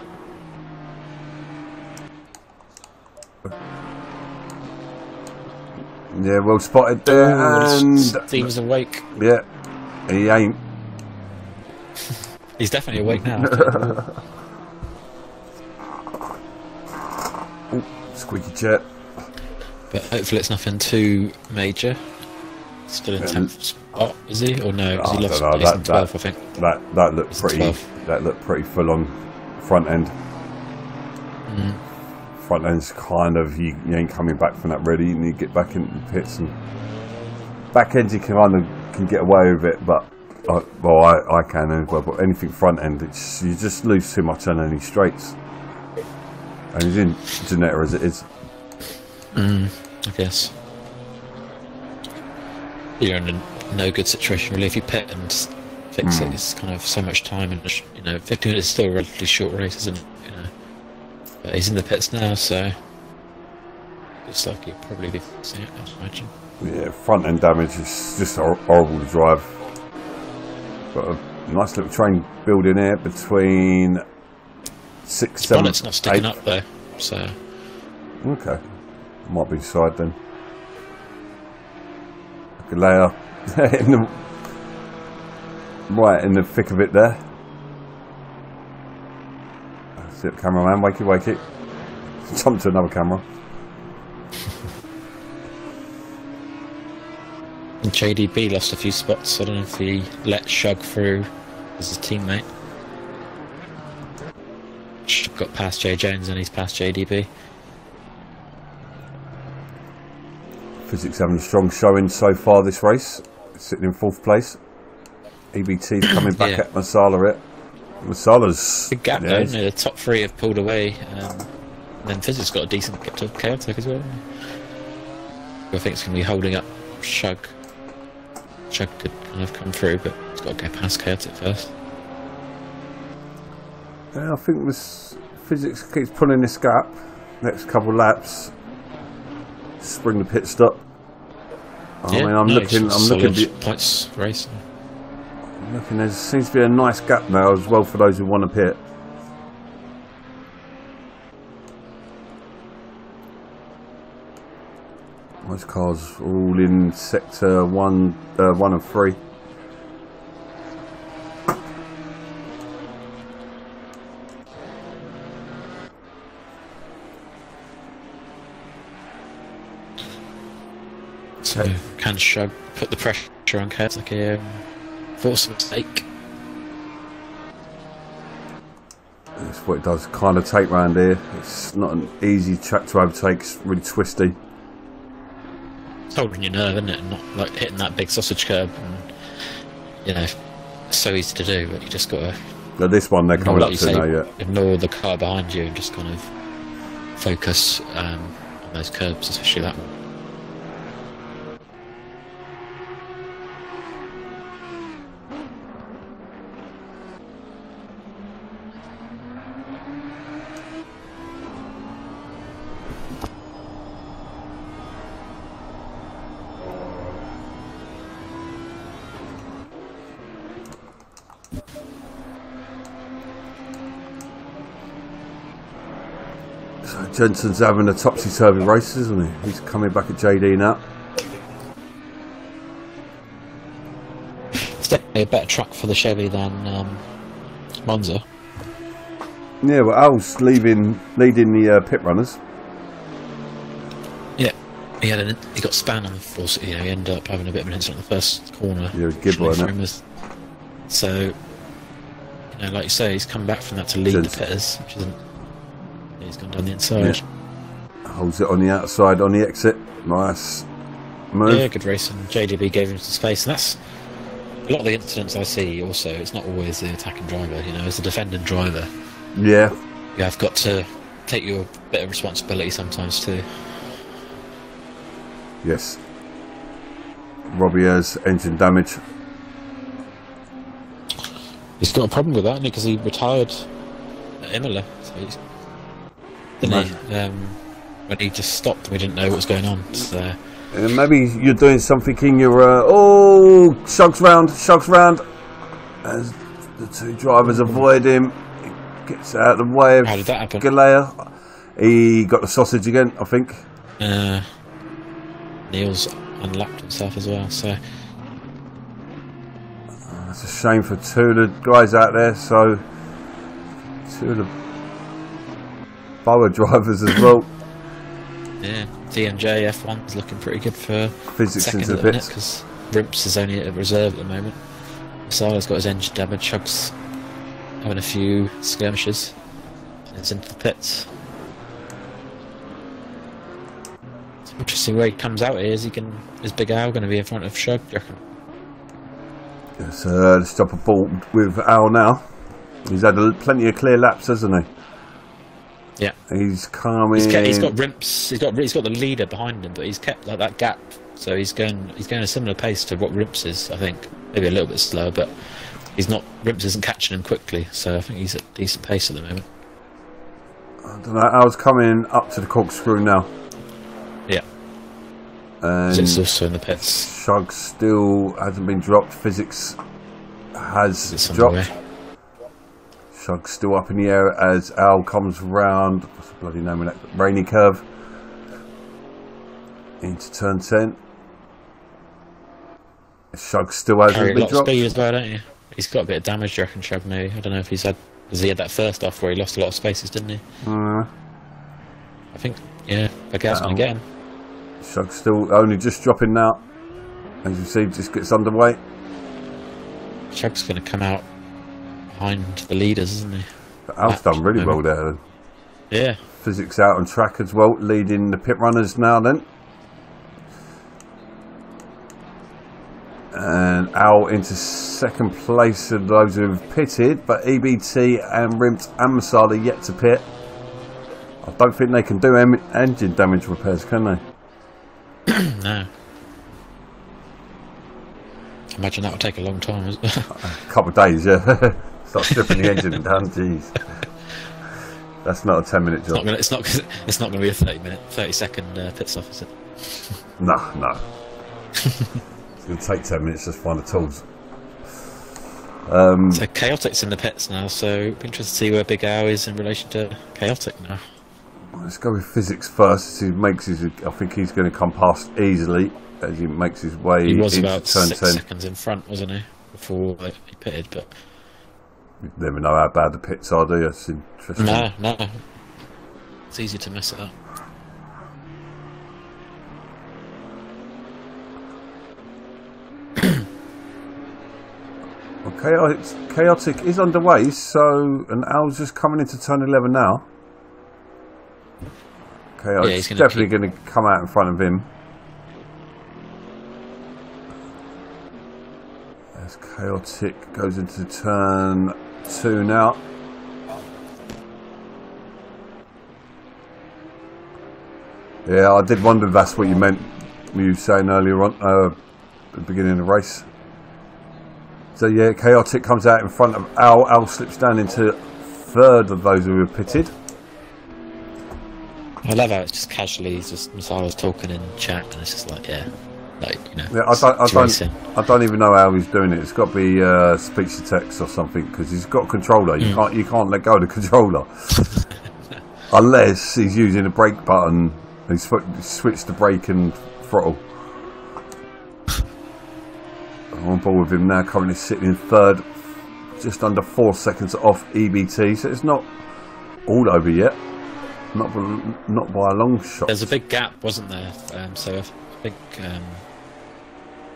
Yeah, well spotted there. And Steve's awake. Yeah, he ain't. He's definitely awake now. Oh, squeaky jet. But hopefully it's nothing too major. Still in 10th spot, is he? Or no? Because he loves in 12th, I think. That looked pretty full on front end. Mm. Front end's kind of you ain't coming back from that really. You need to get back in the pits, and back end you can get away with it, but I can as well. But anything front end, it's you just lose too much on any straights. And he's in Geneta as it is. I guess you're in a no good situation really if you pit and fix it. It's kind of so much time, and you know, 15 minutes is still a relatively short race, isn't it? But he's in the pits now, so looks like you'll probably be seeing it, I imagine. Yeah, front end damage is just horrible to drive. Got a nice little train building here between 6, 7. It's not sticking up though, so. Okay, might be inside then. Like a layer in the right in the thick of it there. Cameraman, wakey. Jump to another camera. And JDB lost a few spots. I don't know if he let Shug through as his teammate. Shug got past Jay Jones and he's past JDB. Physics having a strong showing so far this race. Sitting in 4th place. EBT's coming back at Masala it. Masala's big gap though, isn't it? The top 3 have pulled away. And then Fizz's got a decent gap to Chaotic as well. I think it's going to be holding up Shug. Shug could kind of come through, but it's got to go past Chaotic first. Yeah, I think this Physics keeps pulling this gap. Next couple of laps, spring the pit stop. I'm looking points race. And there seems to be a nice gap now as well for those who want to pit. Most cars are all in sector 1 and 3. So can show, put the pressure on Kurt like a force of mistake. That's what it does, kind of take round here. It's not an easy track to overtake, it's really twisty. It's holding your nerve, isn't it? And not like hitting that big sausage curb. And, you know, it's so easy to do, but you just got to. Now this one they're coming up to now, yeah. Ignore the car behind you and just kind of focus on those curbs, especially that one. Jensen's having a topsy-turvy race, isn't he? He's coming back at JD now. It's definitely a better truck for the Chevy than Monza. Yeah, well, Al's leading the pit runners. Yeah, he got span on the force. You know, he ended up having a bit of an incident in the first corner. Yeah, Gibbler. So, you know, like you say, he's come back from that to lead Jensen. The pitters, which isn't. He's gone down the inside. Yeah. Holds it on the outside on the exit. Nice move. Yeah, good race. And JDB gave him some space. And that's a lot of the incidents I see also. It's not always the attacking driver, you know, as a defending driver. Yeah. You have got to take your bit of responsibility sometimes too. Yes. Robbie has engine damage. He's got a problem with that, hasn't he? Because he retired at Imola. So he's when he just stopped, we didn't know what was going on. So. Maybe you're doing something in your oh, chugs round. As the two drivers avoid him, he gets out of the way. How did that happen? Galea. He got the sausage again, I think. Neil's unlapped himself as well. So it's a shame for two of the guys out there. So two of the Boa drivers as well. Yeah, DMJ F1's looking pretty good for physics second into the pits because Rimps is only at a reserve at the moment. Masala's got his engine damage. Chugs having a few skirmishes. It's into the pits. It's interesting where he comes out here. Is he can? Is Big Al going to be in front of Chug? Yes, let's stop a ball with Al now. He's had plenty of clear laps, hasn't he? Yeah, he's coming. He's got Rimps. He's got the leader behind him, but he's kept like that gap. So he's going a similar pace to what Rimps is. I think maybe a little bit slower, but he's not. Rimps isn't catching him quickly, so I think he's at a decent pace at the moment. I don't know. I was coming up to the corkscrew now. Yeah, and it's also in the pits. Shug still hasn't been dropped. Physics has dropped. Shug's still up in the air as Al comes round. What's the bloody name of that? Rainy curve into turn 10. Shug still has a bit of speed as well, don't you? He's got a bit of damage, do you reckon, Shug? No, I don't know if he's had. Because he had that first off where he lost a lot of spaces, didn't he? I think, yeah, I guess going to get him. Shug's still only just dropping now. As you see, just gets underway. Shug's going to come out behind the leaders, isn't he? But Al's done really well there then. Yeah. Physics out on track as well, leading the pit runners now then. And Al into second place of those who have pitted, but EBT and Rimps and Masala yet to pit. I don't think they can do engine damage repairs, can they? No. Imagine that would take a long time, isn't it? A couple of days, yeah. Start stripping the engine down, jeez. That's not a 10-minute job. It's not going to be a 30-second pit stop, is it? No. It's going to take 10 minutes just to find the tools. So Chaotic's in the pits now, so it'd be interesting to see where Big Al is in relation to Chaotic now. Let's go with physics first. He makes his. I think he's going to come past easily as he makes his way. He was about turn 6 10. Seconds in front, wasn't he? Before he pitted, but. You never know how bad the pits are, do you? It's interesting. No. It's easy to mess it up. Chaotic is underway, so and Al's just coming into turn 11 now. Chaotic's yeah, definitely going to come out in front of him. As Chaotic goes into turn 2 now. Yeah, I did wonder if that's what you meant. You were saying earlier on, at the beginning of the race. So yeah, Chaotic comes out in front of Al. Al slips down into third of those who were pitted. I love how it's just casually, it's just Masala's talking in chat, and it's just like, yeah, like, you know. Yeah, I don't even know how he's doing it. It's got to be speech to text or something, because he's got a controller. You can't let go of the controller unless he's using a brake button. He switched the brake and throttle. I'm on board with him now, currently sitting in third, just under 4 seconds off EBT, so it's not all over yet, not by a long shot. There's a big gap, wasn't there? So I think there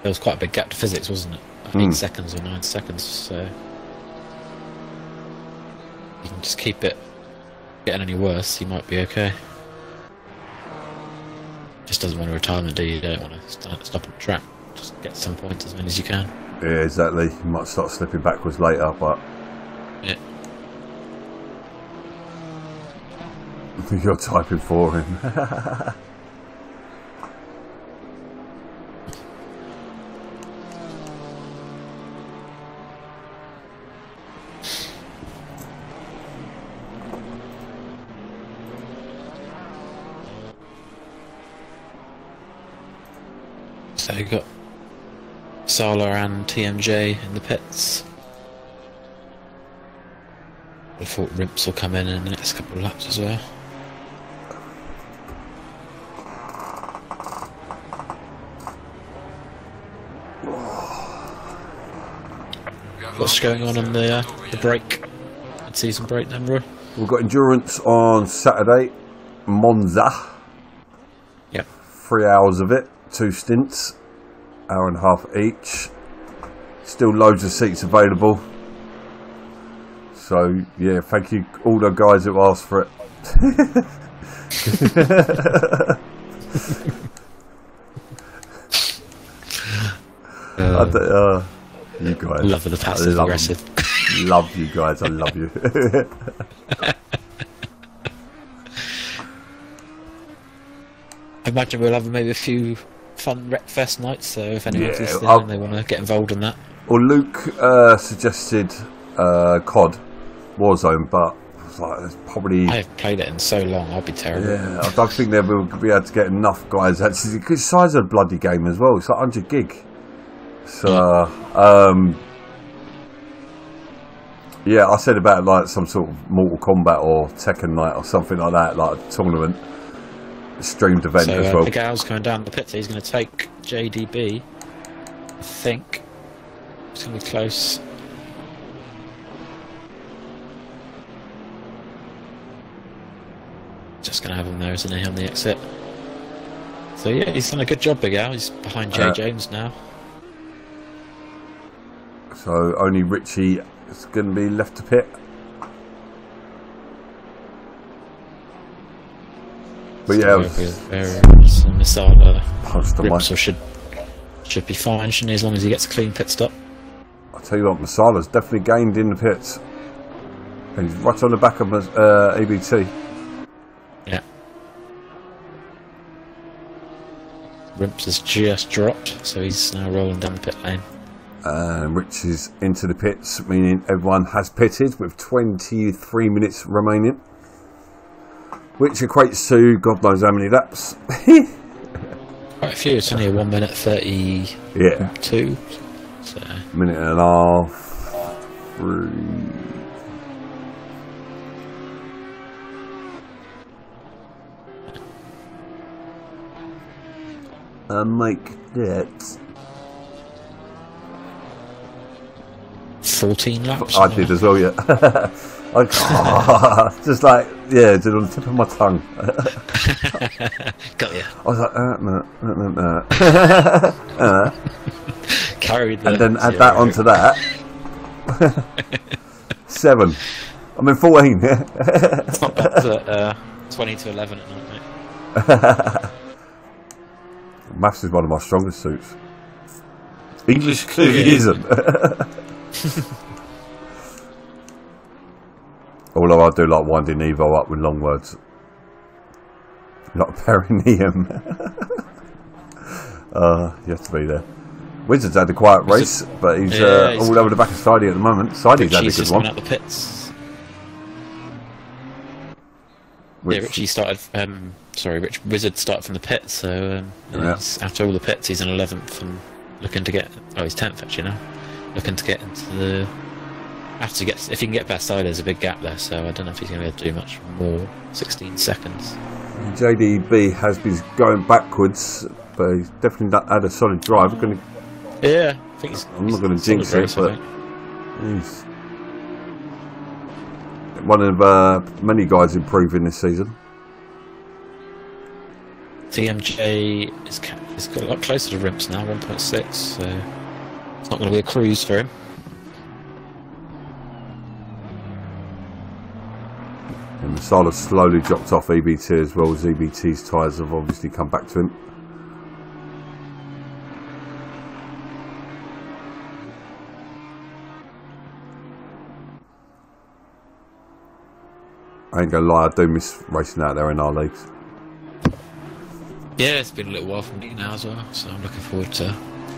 was quite a big gap to physics, wasn't it? 8 seconds or 9 seconds, so you can just keep it getting any worse, you might be okay. Just doesn't want a retirement, do you? You don't want to stop on the track. Just get some points as many as you can. Yeah, exactly. You might start slipping backwards later, but yeah. You're typing for him. So you got Sala and TMJ in the pits. I thought Rimps will come in the next couple of laps as well. What's going on in the break? Mid-season break then, Roy? We've got endurance on Saturday, Monza. Yep. 3 hours of it, 2 stints. Hour and a half each. Still loads of seats available. So yeah, thank you all the guys who asked for it. You guys. Love of the passive aggressive. Love you guys. I love you. I imagine we'll have maybe a few fun Wreckfest night, so if anyone's listening and they want to get involved in that. Well, Luke suggested COD Warzone, but it's like, it's probably... I haven't played it in so long, I'll be terrible. Yeah, I don't think they will be able to get enough guys. Actually, the size of the bloody game as well, it's like 100 gig. So, yeah, I said about like some sort of Mortal Kombat or Tekken night or something like that, like a tournament. Streamed event so, as well. The gal's coming down the pit, so he's going to take JDB, I think. It's going to be close. Just going to have him there, isn't he, on the exit? So yeah, he's done a good job, Big Al. He's behind Jay James now. So only Richie is going to be left to pit. But yeah, Masala should be fine, shouldn't he, as long as he gets a clean pit stop. I'll tell you what, Masala's definitely gained in the pits. He's right on the back of ABT. Yeah. Rimps has just dropped, so he's now rolling down the pit lane. And Rich is into the pits, meaning everyone has pitted with 23 minutes remaining. Which equates to God knows how many laps. Quite a few. It's only a 1:30. Yeah. Two. So. Minute and a half. Three. Make that 14 laps. I did as well. Yeah. Just like, yeah, just on the tip of my tongue. Got you. I was like, no. Carried the and then add that onto that. 7. I'm in 14. It's not bad at 20 to 11 at night, mate. Maths is one of my strongest suits. English clearly isn't. Although I do like winding Evo up with long words. Like perineum. You have to be there. Wizard's had a quiet race, but he's, yeah, he's all over the back of Sidey at the moment. Sidey's had a good one. Out the pits. Yeah, Richie started. Sorry, Wizard started from the pits, so yeah. After all the pits, he's in 11th and looking to get. Oh, he's 10th actually now. Looking to get into the. After gets, if he can get past Sidey, there's a big gap there, so I don't know if he's going to be able to do much more. 16 seconds. JDB has been going backwards, but he's definitely had a solid drive. We're gonna. Yeah, I think I'm not going to jinx it, but he's one of many guys improving this season. TMJ is got a lot closer to Rimps now, 1.6, so it's not going to be a cruise for him. And the Silas slowly dropped off EBT as well as EBT's tyres have obviously come back to him. I ain't gonna lie, I do miss racing out there in our leagues. Yeah, it's been a little while for me now as well, so I'm looking forward to. I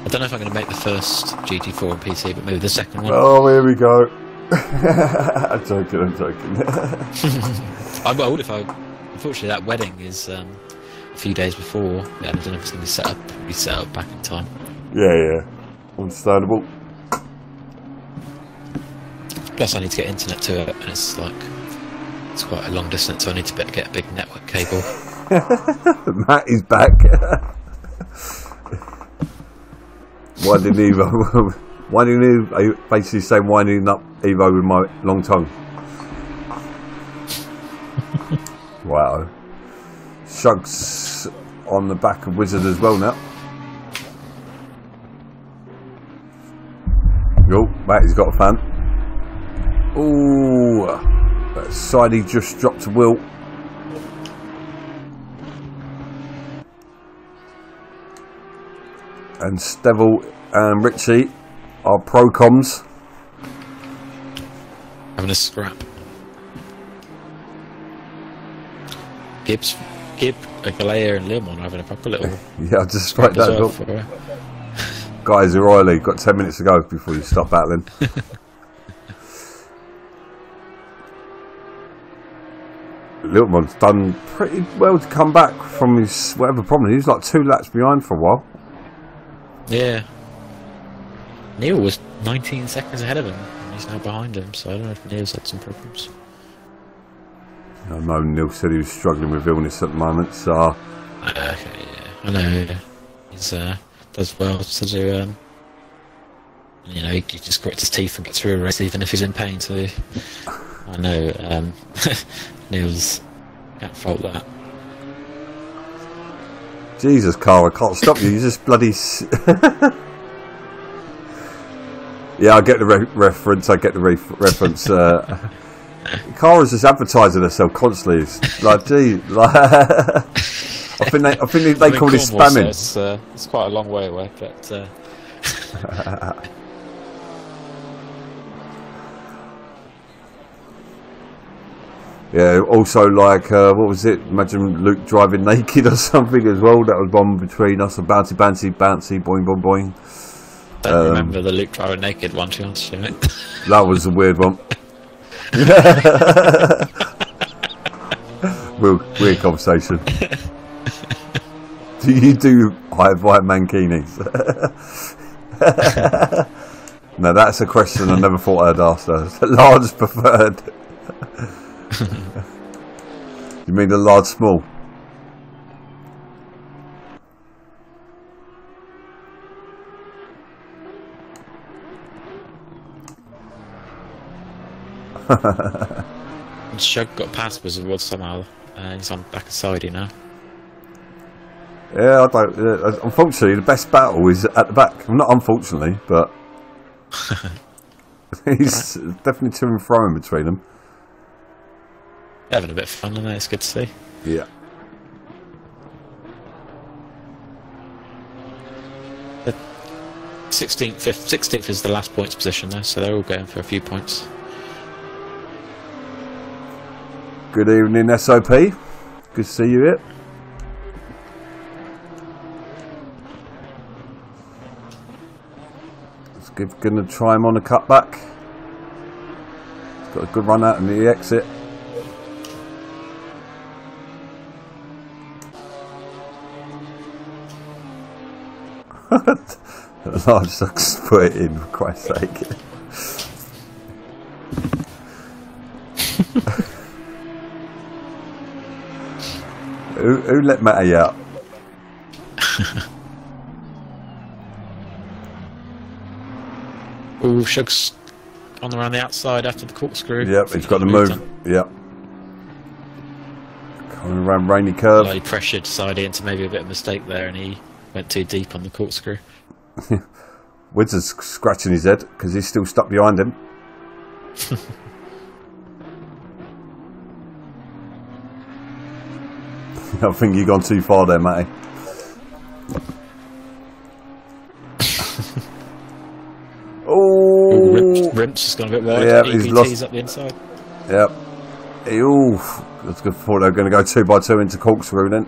don't know if I'm gonna make the first GT4 on PC, but maybe the second one. Oh, here we go. I'm joking, I'm joking. I will if I. Unfortunately, that wedding is a few days before. Yeah, I don't know if it's gonna be set up back in time. Yeah, yeah, understandable. Plus, I need to get internet to it, and it's like. It's quite a long distance, so I need to get a big network cable. Matt is back. Winding Evo. Winding Evo. Basically saying winding up Evo with my long tongue. Wow. Shug's on the back of Wizard as well now. Yo, Matt has got a fan. Ooh. Sidey just dropped Will. And Steville and Richie are pro comms. Having a scrap. Gibb, Galea and Limon are having a proper little. Yeah, I just straight that up. Guys, O'Reilly, you've got 10 minutes to go before you stop battling. Littleman's done pretty well to come back from his whatever problem. He was like 2 laps behind for a while. Yeah. Neil was 19 seconds ahead of him, and he's now behind him, so I don't know if Neil's had some problems. I know Neil said he was struggling with illness at the moment, so. Okay, yeah. I know. Yeah. He does well to do. You know, he just grits his teeth and gets through a race, even if he's in pain, so. I know, Neil's can't fault that. Jesus, Carl, I can't stop you. You just bloody. Yeah, I get the reference. I get the reference. Carl's just advertising herself constantly. It's like, gee, like, I think they call this spamming. So it's quite a long way away, but. Yeah, also like, what was it? Imagine Luke driving naked or something as well. That was one between us and Bouncy, Bouncy, Bouncy, Boing, Boing, Boing. Don't remember the Luke driving naked one, to answer it. That was a weird one. Weird conversation. Do you do high-five mankinis? No, that's a question I never thought I'd ask her. Large preferred. You mean the large small? Shug got past Wizard World somehow. He's on back aside, you know. Yeah, I don't. Unfortunately, the best battle is at the back. Not unfortunately, but. He's definitely to and fro in between them. Having a bit of fun, isn't it? It's good to see. Yeah. The 16th is the last points position there, so they're all going for a few points. Good evening, SOP. Good to see you here. Let's give gonna try him on a cutback. He's got a good run out in the exit. Large sucks put it in, for Christ's sake. who let Matty out? Ooh, Shug's on around the outside after the corkscrew. Yep, he's got to move. Yep. Coming around rainy curve. Well, he pressured Sidey into maybe a bit of a mistake there, and he went too deep on the corkscrew. Wizard's scratching his head because he's still stuck behind him. I think you've gone too far there, Matty. Oh, Rimps has gone a bit wide. Yeah, he's lost up the inside. Yep. That's good. Thought they were going to go 2 by 2 into corkscrew then.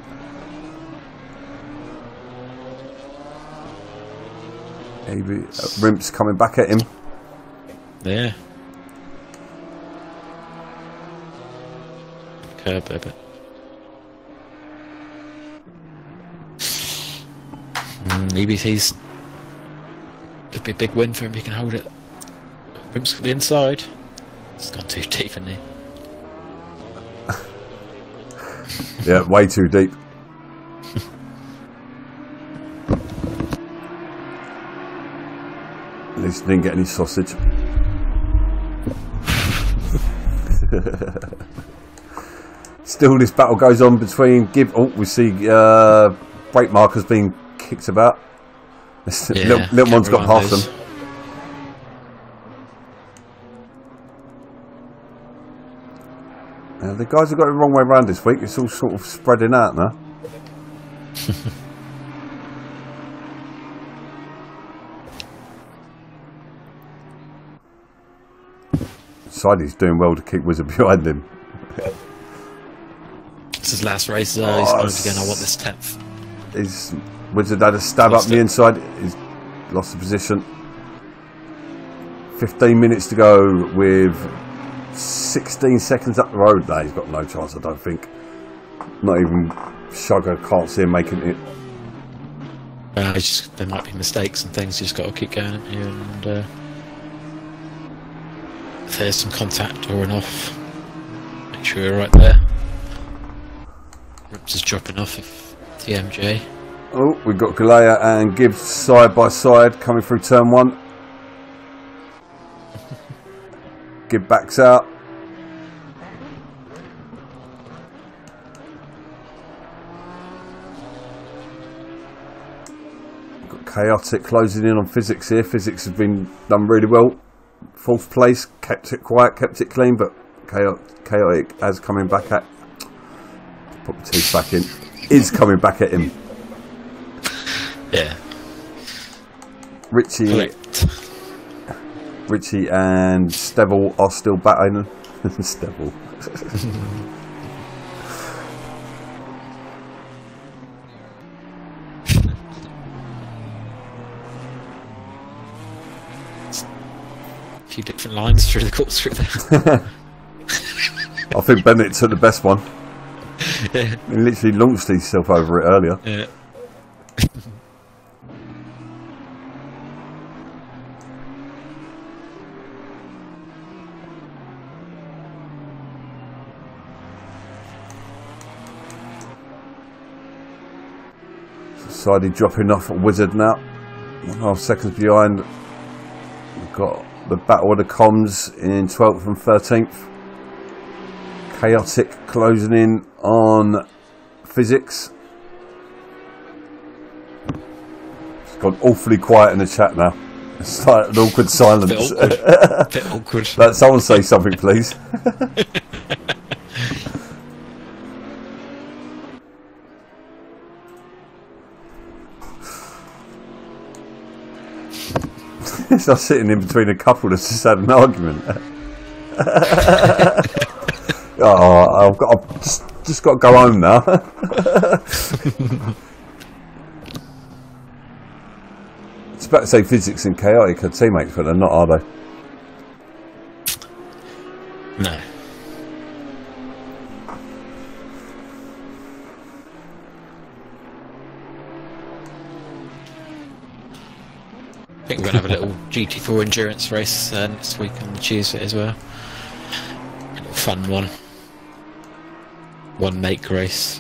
Maybe Rimp's coming back at him. Yeah. Curb a bit. EBT's could be a big win for him. He can hold it. Rimp's got the inside. It's gone too deep in there. Yeah, way too deep. At least didn't get any sausage. Still, this battle goes on between we see brake markers being kicked about. Yeah, little one's got past them. Now, the guys have got it the wrong way around this week. It's all sort of spreading out now. Sidey's doing well to kick Wizard behind him. It's his last race. He's going again. I want this 10th. Wizard had a stab up the inside. He's lost the position. 15 minutes to go with 16 seconds up the road. Now he's got no chance, I don't think. Not even Sugar can't see him making it. There might be mistakes and things. You just got to keep going at you and. If there's some contact or an off, make sure you're right there. Rips is dropping off if TMJ. Oh, we've got Galea and Gibbs side by side coming through turn one. Gibbs backs out. We've got Chaotic closing in on Physics here. Physics has been done really well. 4th place, kept it quiet, kept it clean, but Chaotic as coming back at. Put the teeth back in. Is coming back at him. Yeah. Richie. Correct. Richie and Steville are still battling. Steville. Few different lines through the corkscrew there. I think Bennett took the best one. Yeah. He literally launched himself over it earlier. Yeah. Sidey dropping off at Wizard now. 1.5 seconds behind. We've got the battle of the comms in 12th and 13th. Chaotic closing in on Physics. It's gone awfully quiet in the chat now. It's like an awkward silence. A bit awkward. Let someone say something, please. It's like sitting in between a couple that's just had an argument. Oh, I've just got to go home now. It's about to say physics and chaotic are teammates, but they're not, are they? No. I think we're going to have a little GT4 endurance race next week on Tuesday as well. A little fun one. One make race.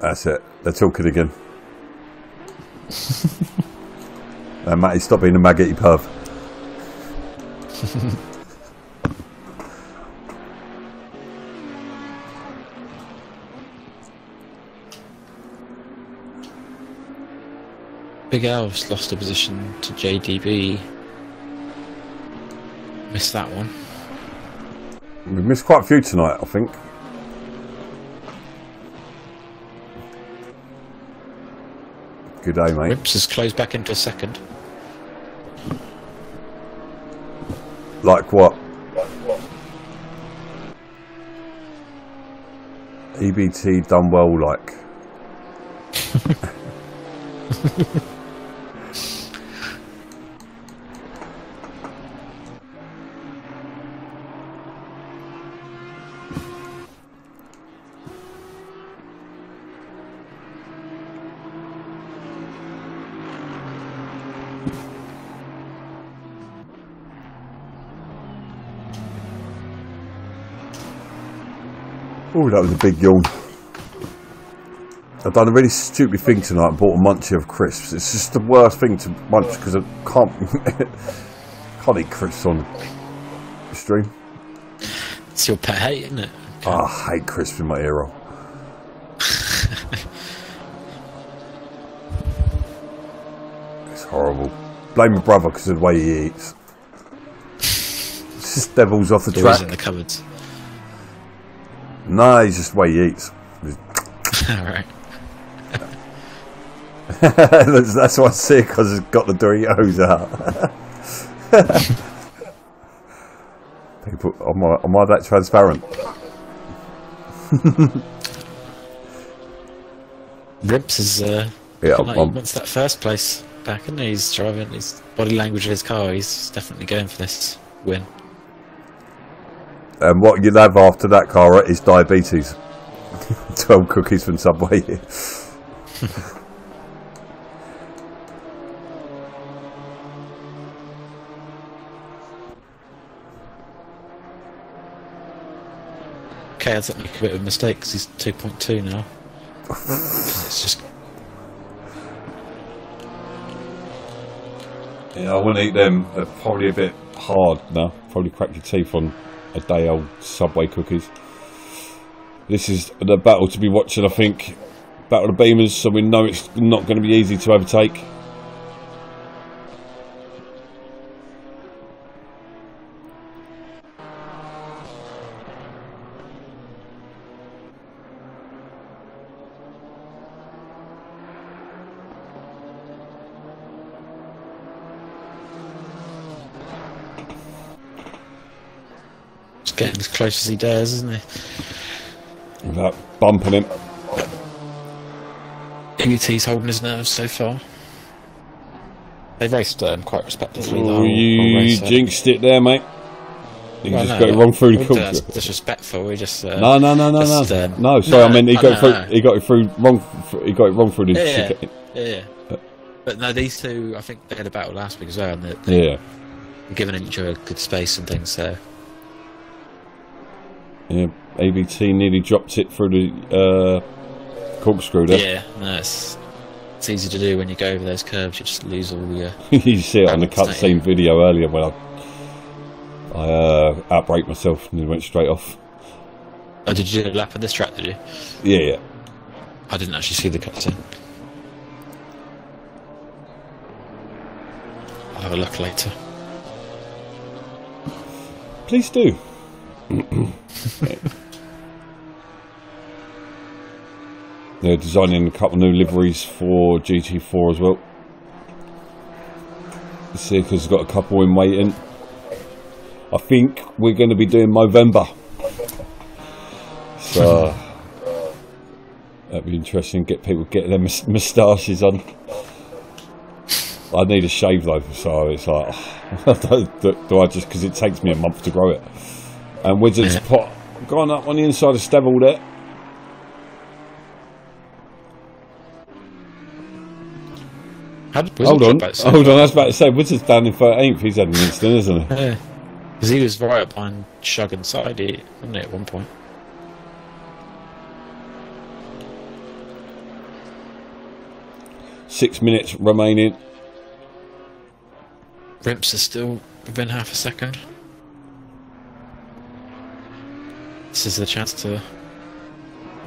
That's it. They're talking again. Matty, stop being a maggoty perv. Big Alves lost a position to JDB. Missed that one. We've missed quite a few tonight, I think. Good day, mate. Rips has closed back into a second. Like what? EBT done well, like. Oh, that was a big yawn. I've done a really stupid thing tonight and bought a munchie of crisps. It's just the worst thing to munch because I can't eat crisps on the stream. It's your pet hate, isn't it? Okay. Oh, I hate crisps in my ear roll. It's horrible. Blame my brother because of the way he eats. It's just devils off the track. Always in the cupboards. No, he's just the way he eats. Alright. That's why I see it, because he's got the Doritos out. People, am I that transparent? Rips is he wants that first place back, isn't he? He's driving his body language of his car. He's definitely going for this win. And what you'll have after that, Cara, is diabetes. 12 cookies from Subway. Okay, I didn't make a bit of a mistake because he's 2.2 now. It's just... Yeah, I wouldn't eat them. They're probably a bit hard now. Probably crack your teeth on a day old Subway cookies. This is the battle to be watching, I think. Battle of Beamers, so we know it's not going to be easy to overtake. Getting as close as he dares, isn't he? Without bumping him. ET's holding his nerves so far. They raced quite respectfully. Ooh, though. You jinxed it there, mate. You got it wrong through the culture. That's disrespectful. We just no. Sorry, I mean he got it wrong through the. Yeah. But no, these two, I think they had a battle last week as well, and they're giving each other good space and things. So. Yeah, ABT nearly dropped it through the corkscrew there. Yeah, no, it's easy to do when you go over those curves. You just lose all the... You see it on the cutscene video earlier when I outbraked myself and then went straight off. Oh, did you do a lap on this track, did you? Yeah, yeah. I didn't actually see the cutscene. I'll have a look later. Please do. They're designing a couple new liveries for GT4 as well. The Seeker's got a couple in waiting. I think we're going to be doing Movember. So that'd be interesting. Get people getting their moustaches on. I need a shave though, so it's like, do I just, because it takes me a month to grow it. And Wizard's pot gone up on the inside of Stebble there. Hold on, I was about to say, Wizard's down in 13th. He's had an instant, isn't he? Yeah, because he was right up behind Shug and Sidey, wasn't he, at one point? Six minutes remaining. Rips are still within half a second. This is the chance to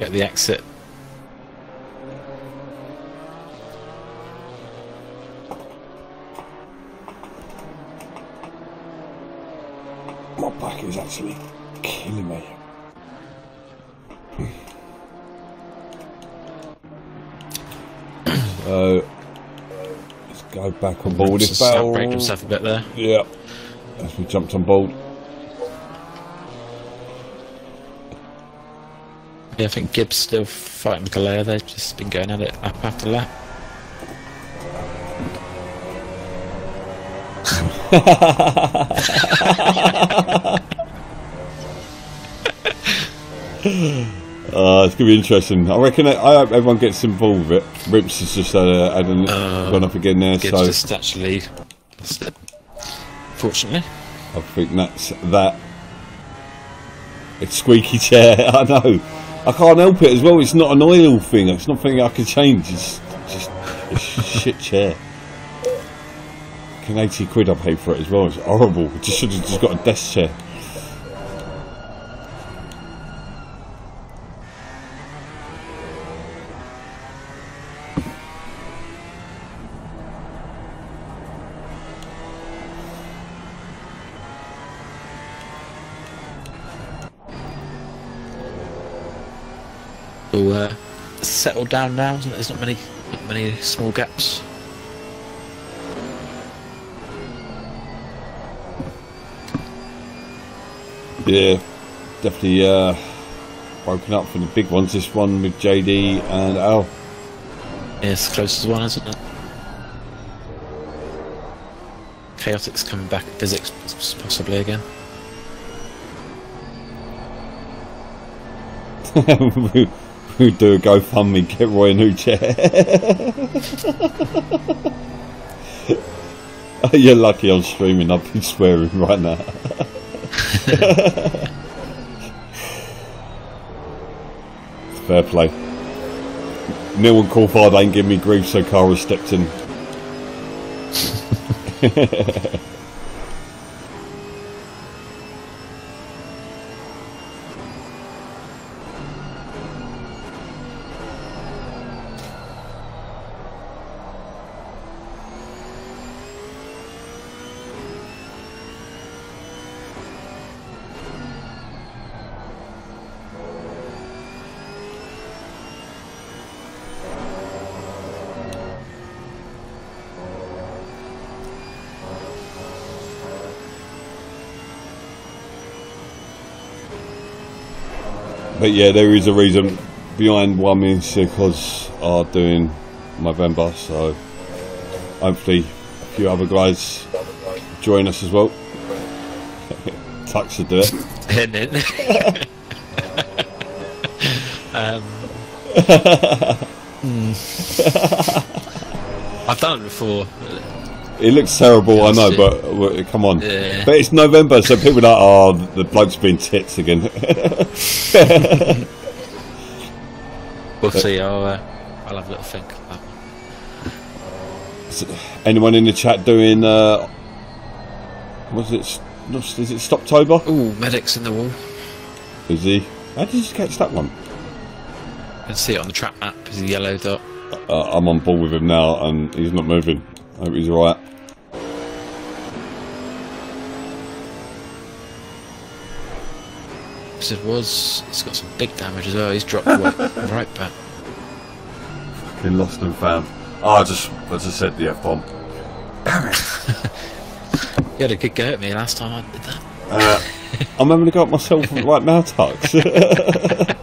get the exit. My back is actually killing me. So let's go back on board. This battle. Break himself a bit there. Yeah, as we jumped on board. Yeah, I think Gibbs still fighting Galea. They've just been going at it lap after lap. It's going to be interesting. I reckon, I hope everyone gets involved with it. Rips has just gone up again there. Gibbs so just actually fortunately. I think that's that. It's squeaky chair, I know. I can't help it as well, it's not an oil thing, it's nothing I can change, it's just a shit chair. Can 80 quid I pay for it as well, it's horrible, I just should have just got a desk chair. Settled down now, isn't it? There's not many small gaps. Yeah, definitely broken up from the big ones. This one with JD and Al. Yeah, it's the closest one, isn't it? Chaotix coming back at physics possibly again. Who do a GoFundMe, get Roy a new chair. Oh, you're lucky I'm streaming, I've been swearing right now. Fair play. Neil and Coulthard ain't giving me grief, so Cara stepped in. But yeah, there is a reason behind why me and Seekers are doing Movember, so hopefully a few other guys join us as well. Tux should do it. And then I've done it before. It looks terrible, I know, but come on. Yeah. But it's November, so people are like, oh, the bloke's been tits again. We'll see, I'll have a little think. Anyone in the chat doing, is it Stoptober? Oh, Medic's in the wall. Is he? How did you catch that one? can see it on the track map as a yellow dot. I'm on board with him now and he's not moving. I hope he's alright. Because it was, it's got some big damage as well. He's dropped right back. Fucking lost and found. Oh, I just said the F bomb. Damn it! You had a good go at me last time I did that. I'm having a go at myself right now, Tux.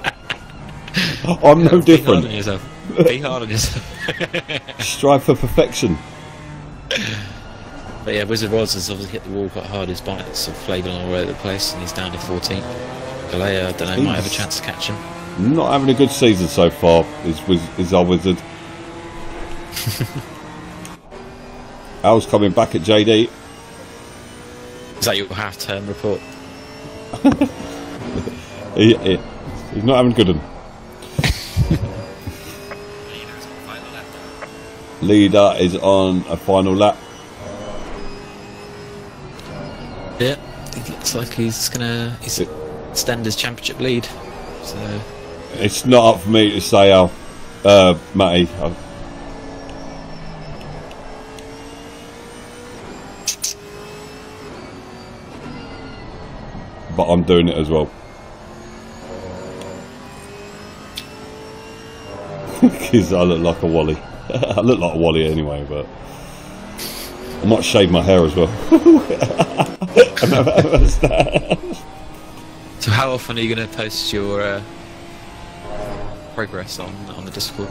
I'm no different. Be hard on yourself. Be hard on yourself. Strive for perfection. But yeah, Wizard Rods has obviously hit the wall quite hard. His bonnet's sort of flayed on all over the place, and he's down to 14th. Galea, I don't know, might have a chance to catch him. Not having a good season so far is our Wizard. Al's coming back at JD. Is that your half-term report? He's not having a good one. Leader is on a final lap. Yeah, it looks like he's gonna extend his championship lead. So it's not up for me to say, Al, Matty. But I'm doing it as well. Because I look like a Wally. I look like a Wally anyway, but I might shave my hair as well. So how often are you going to post your progress on the Discord?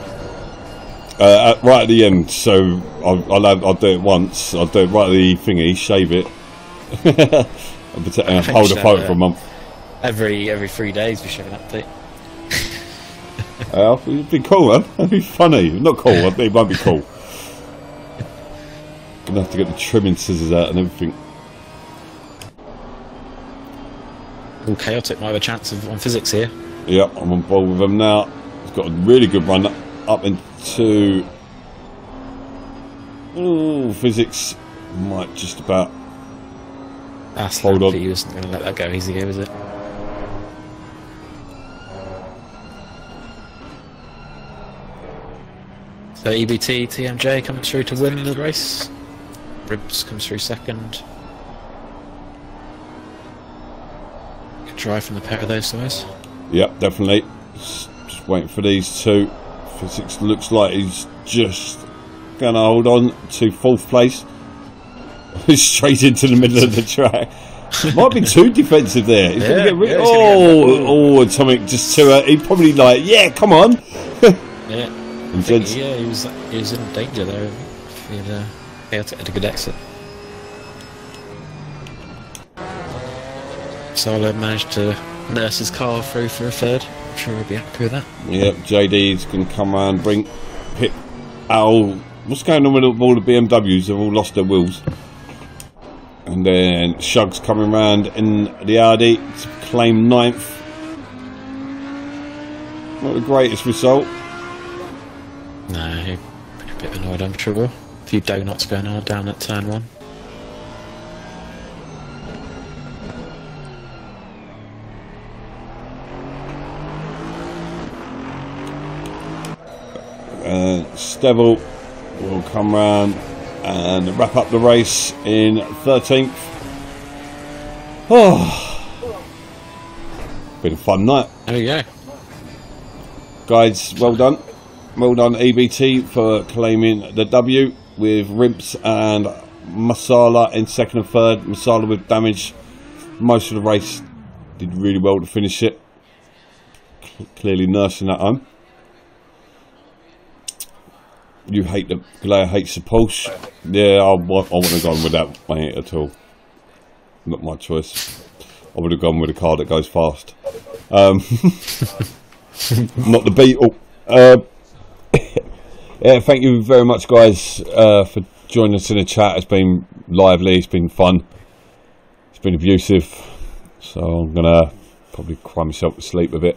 Right at the end, so I'll do it once. I'll do it right at the thingy, shave it. Hold a photo for a month. Every 3 days we show an update. It'd be cool, man. It'd be funny. Not cool, it won't be cool. Gonna have to get the trimming scissors out and everything. All chaotic. Might have a chance on physics here. Yep, I'm on board with him now. He's got a really good run up into. Ooh, physics might just about. That's hold on. He wasn't going to let that go easy here, was it? So EBT TMJ comes through to win the race. Ribs comes through second. Good drive from the pair of those guys. Yep, definitely. Just waiting for these two. Physics looks like he's just going to hold on to fourth place. Straight into the middle of the track. Might be too defensive there. He's going to get rid of atomic just to he probably like, yeah, come on. Yeah. And he was in danger there. He had a good exit. Solo managed to nurse his car through for a third. I'm sure he'll be happy with that. Yep, JD's going to come around, bring Pip out. What's going on with all the BMWs? They've all lost their wheels. And then Shug's coming round in the Audi to claim 9th. Not the greatest result. No, a bit annoyed, I'm sure. A few donuts going on down at turn 1. Stevel will come round and wrap up the race in 13th. Oh, been a fun night. There we go, guys. Well done, well done, EBT, for claiming the W with Ribs and Masala in second and third. Masala with damage most of the race, did really well to finish it. Clearly nursing that home. You hate the Galea, hates the Porsche. Yeah, I wouldn't have gone with that, mate, at all. Not my choice. I would have gone with a car that goes fast. Not the Beetle. Yeah, thank you very much, guys, for joining us in the chat. It's been lively. It's been fun. It's been abusive. So I'm going to probably cry myself to sleep a bit.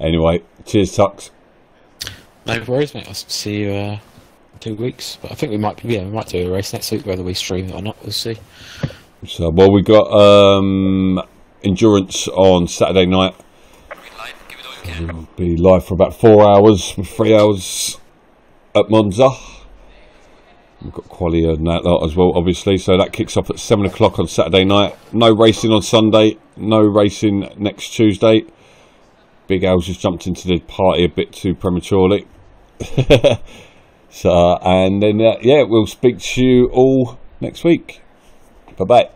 Anyway, cheers, Tux. No worries, mate. I'll see you in 2 weeks. But I think we might do a race next week, whether we stream it or not. We'll see. So, well, we got endurance on Saturday night. Green light, give it We'll be live for about 4 hours, 3 hours at Monza. We've got quali and that as well, obviously. So that kicks off at 7 o'clock on Saturday night. No racing on Sunday. No racing next Tuesday. Big Al's just jumped into the party a bit too prematurely. So, and then, yeah, we'll speak to you all next week. Bye-bye.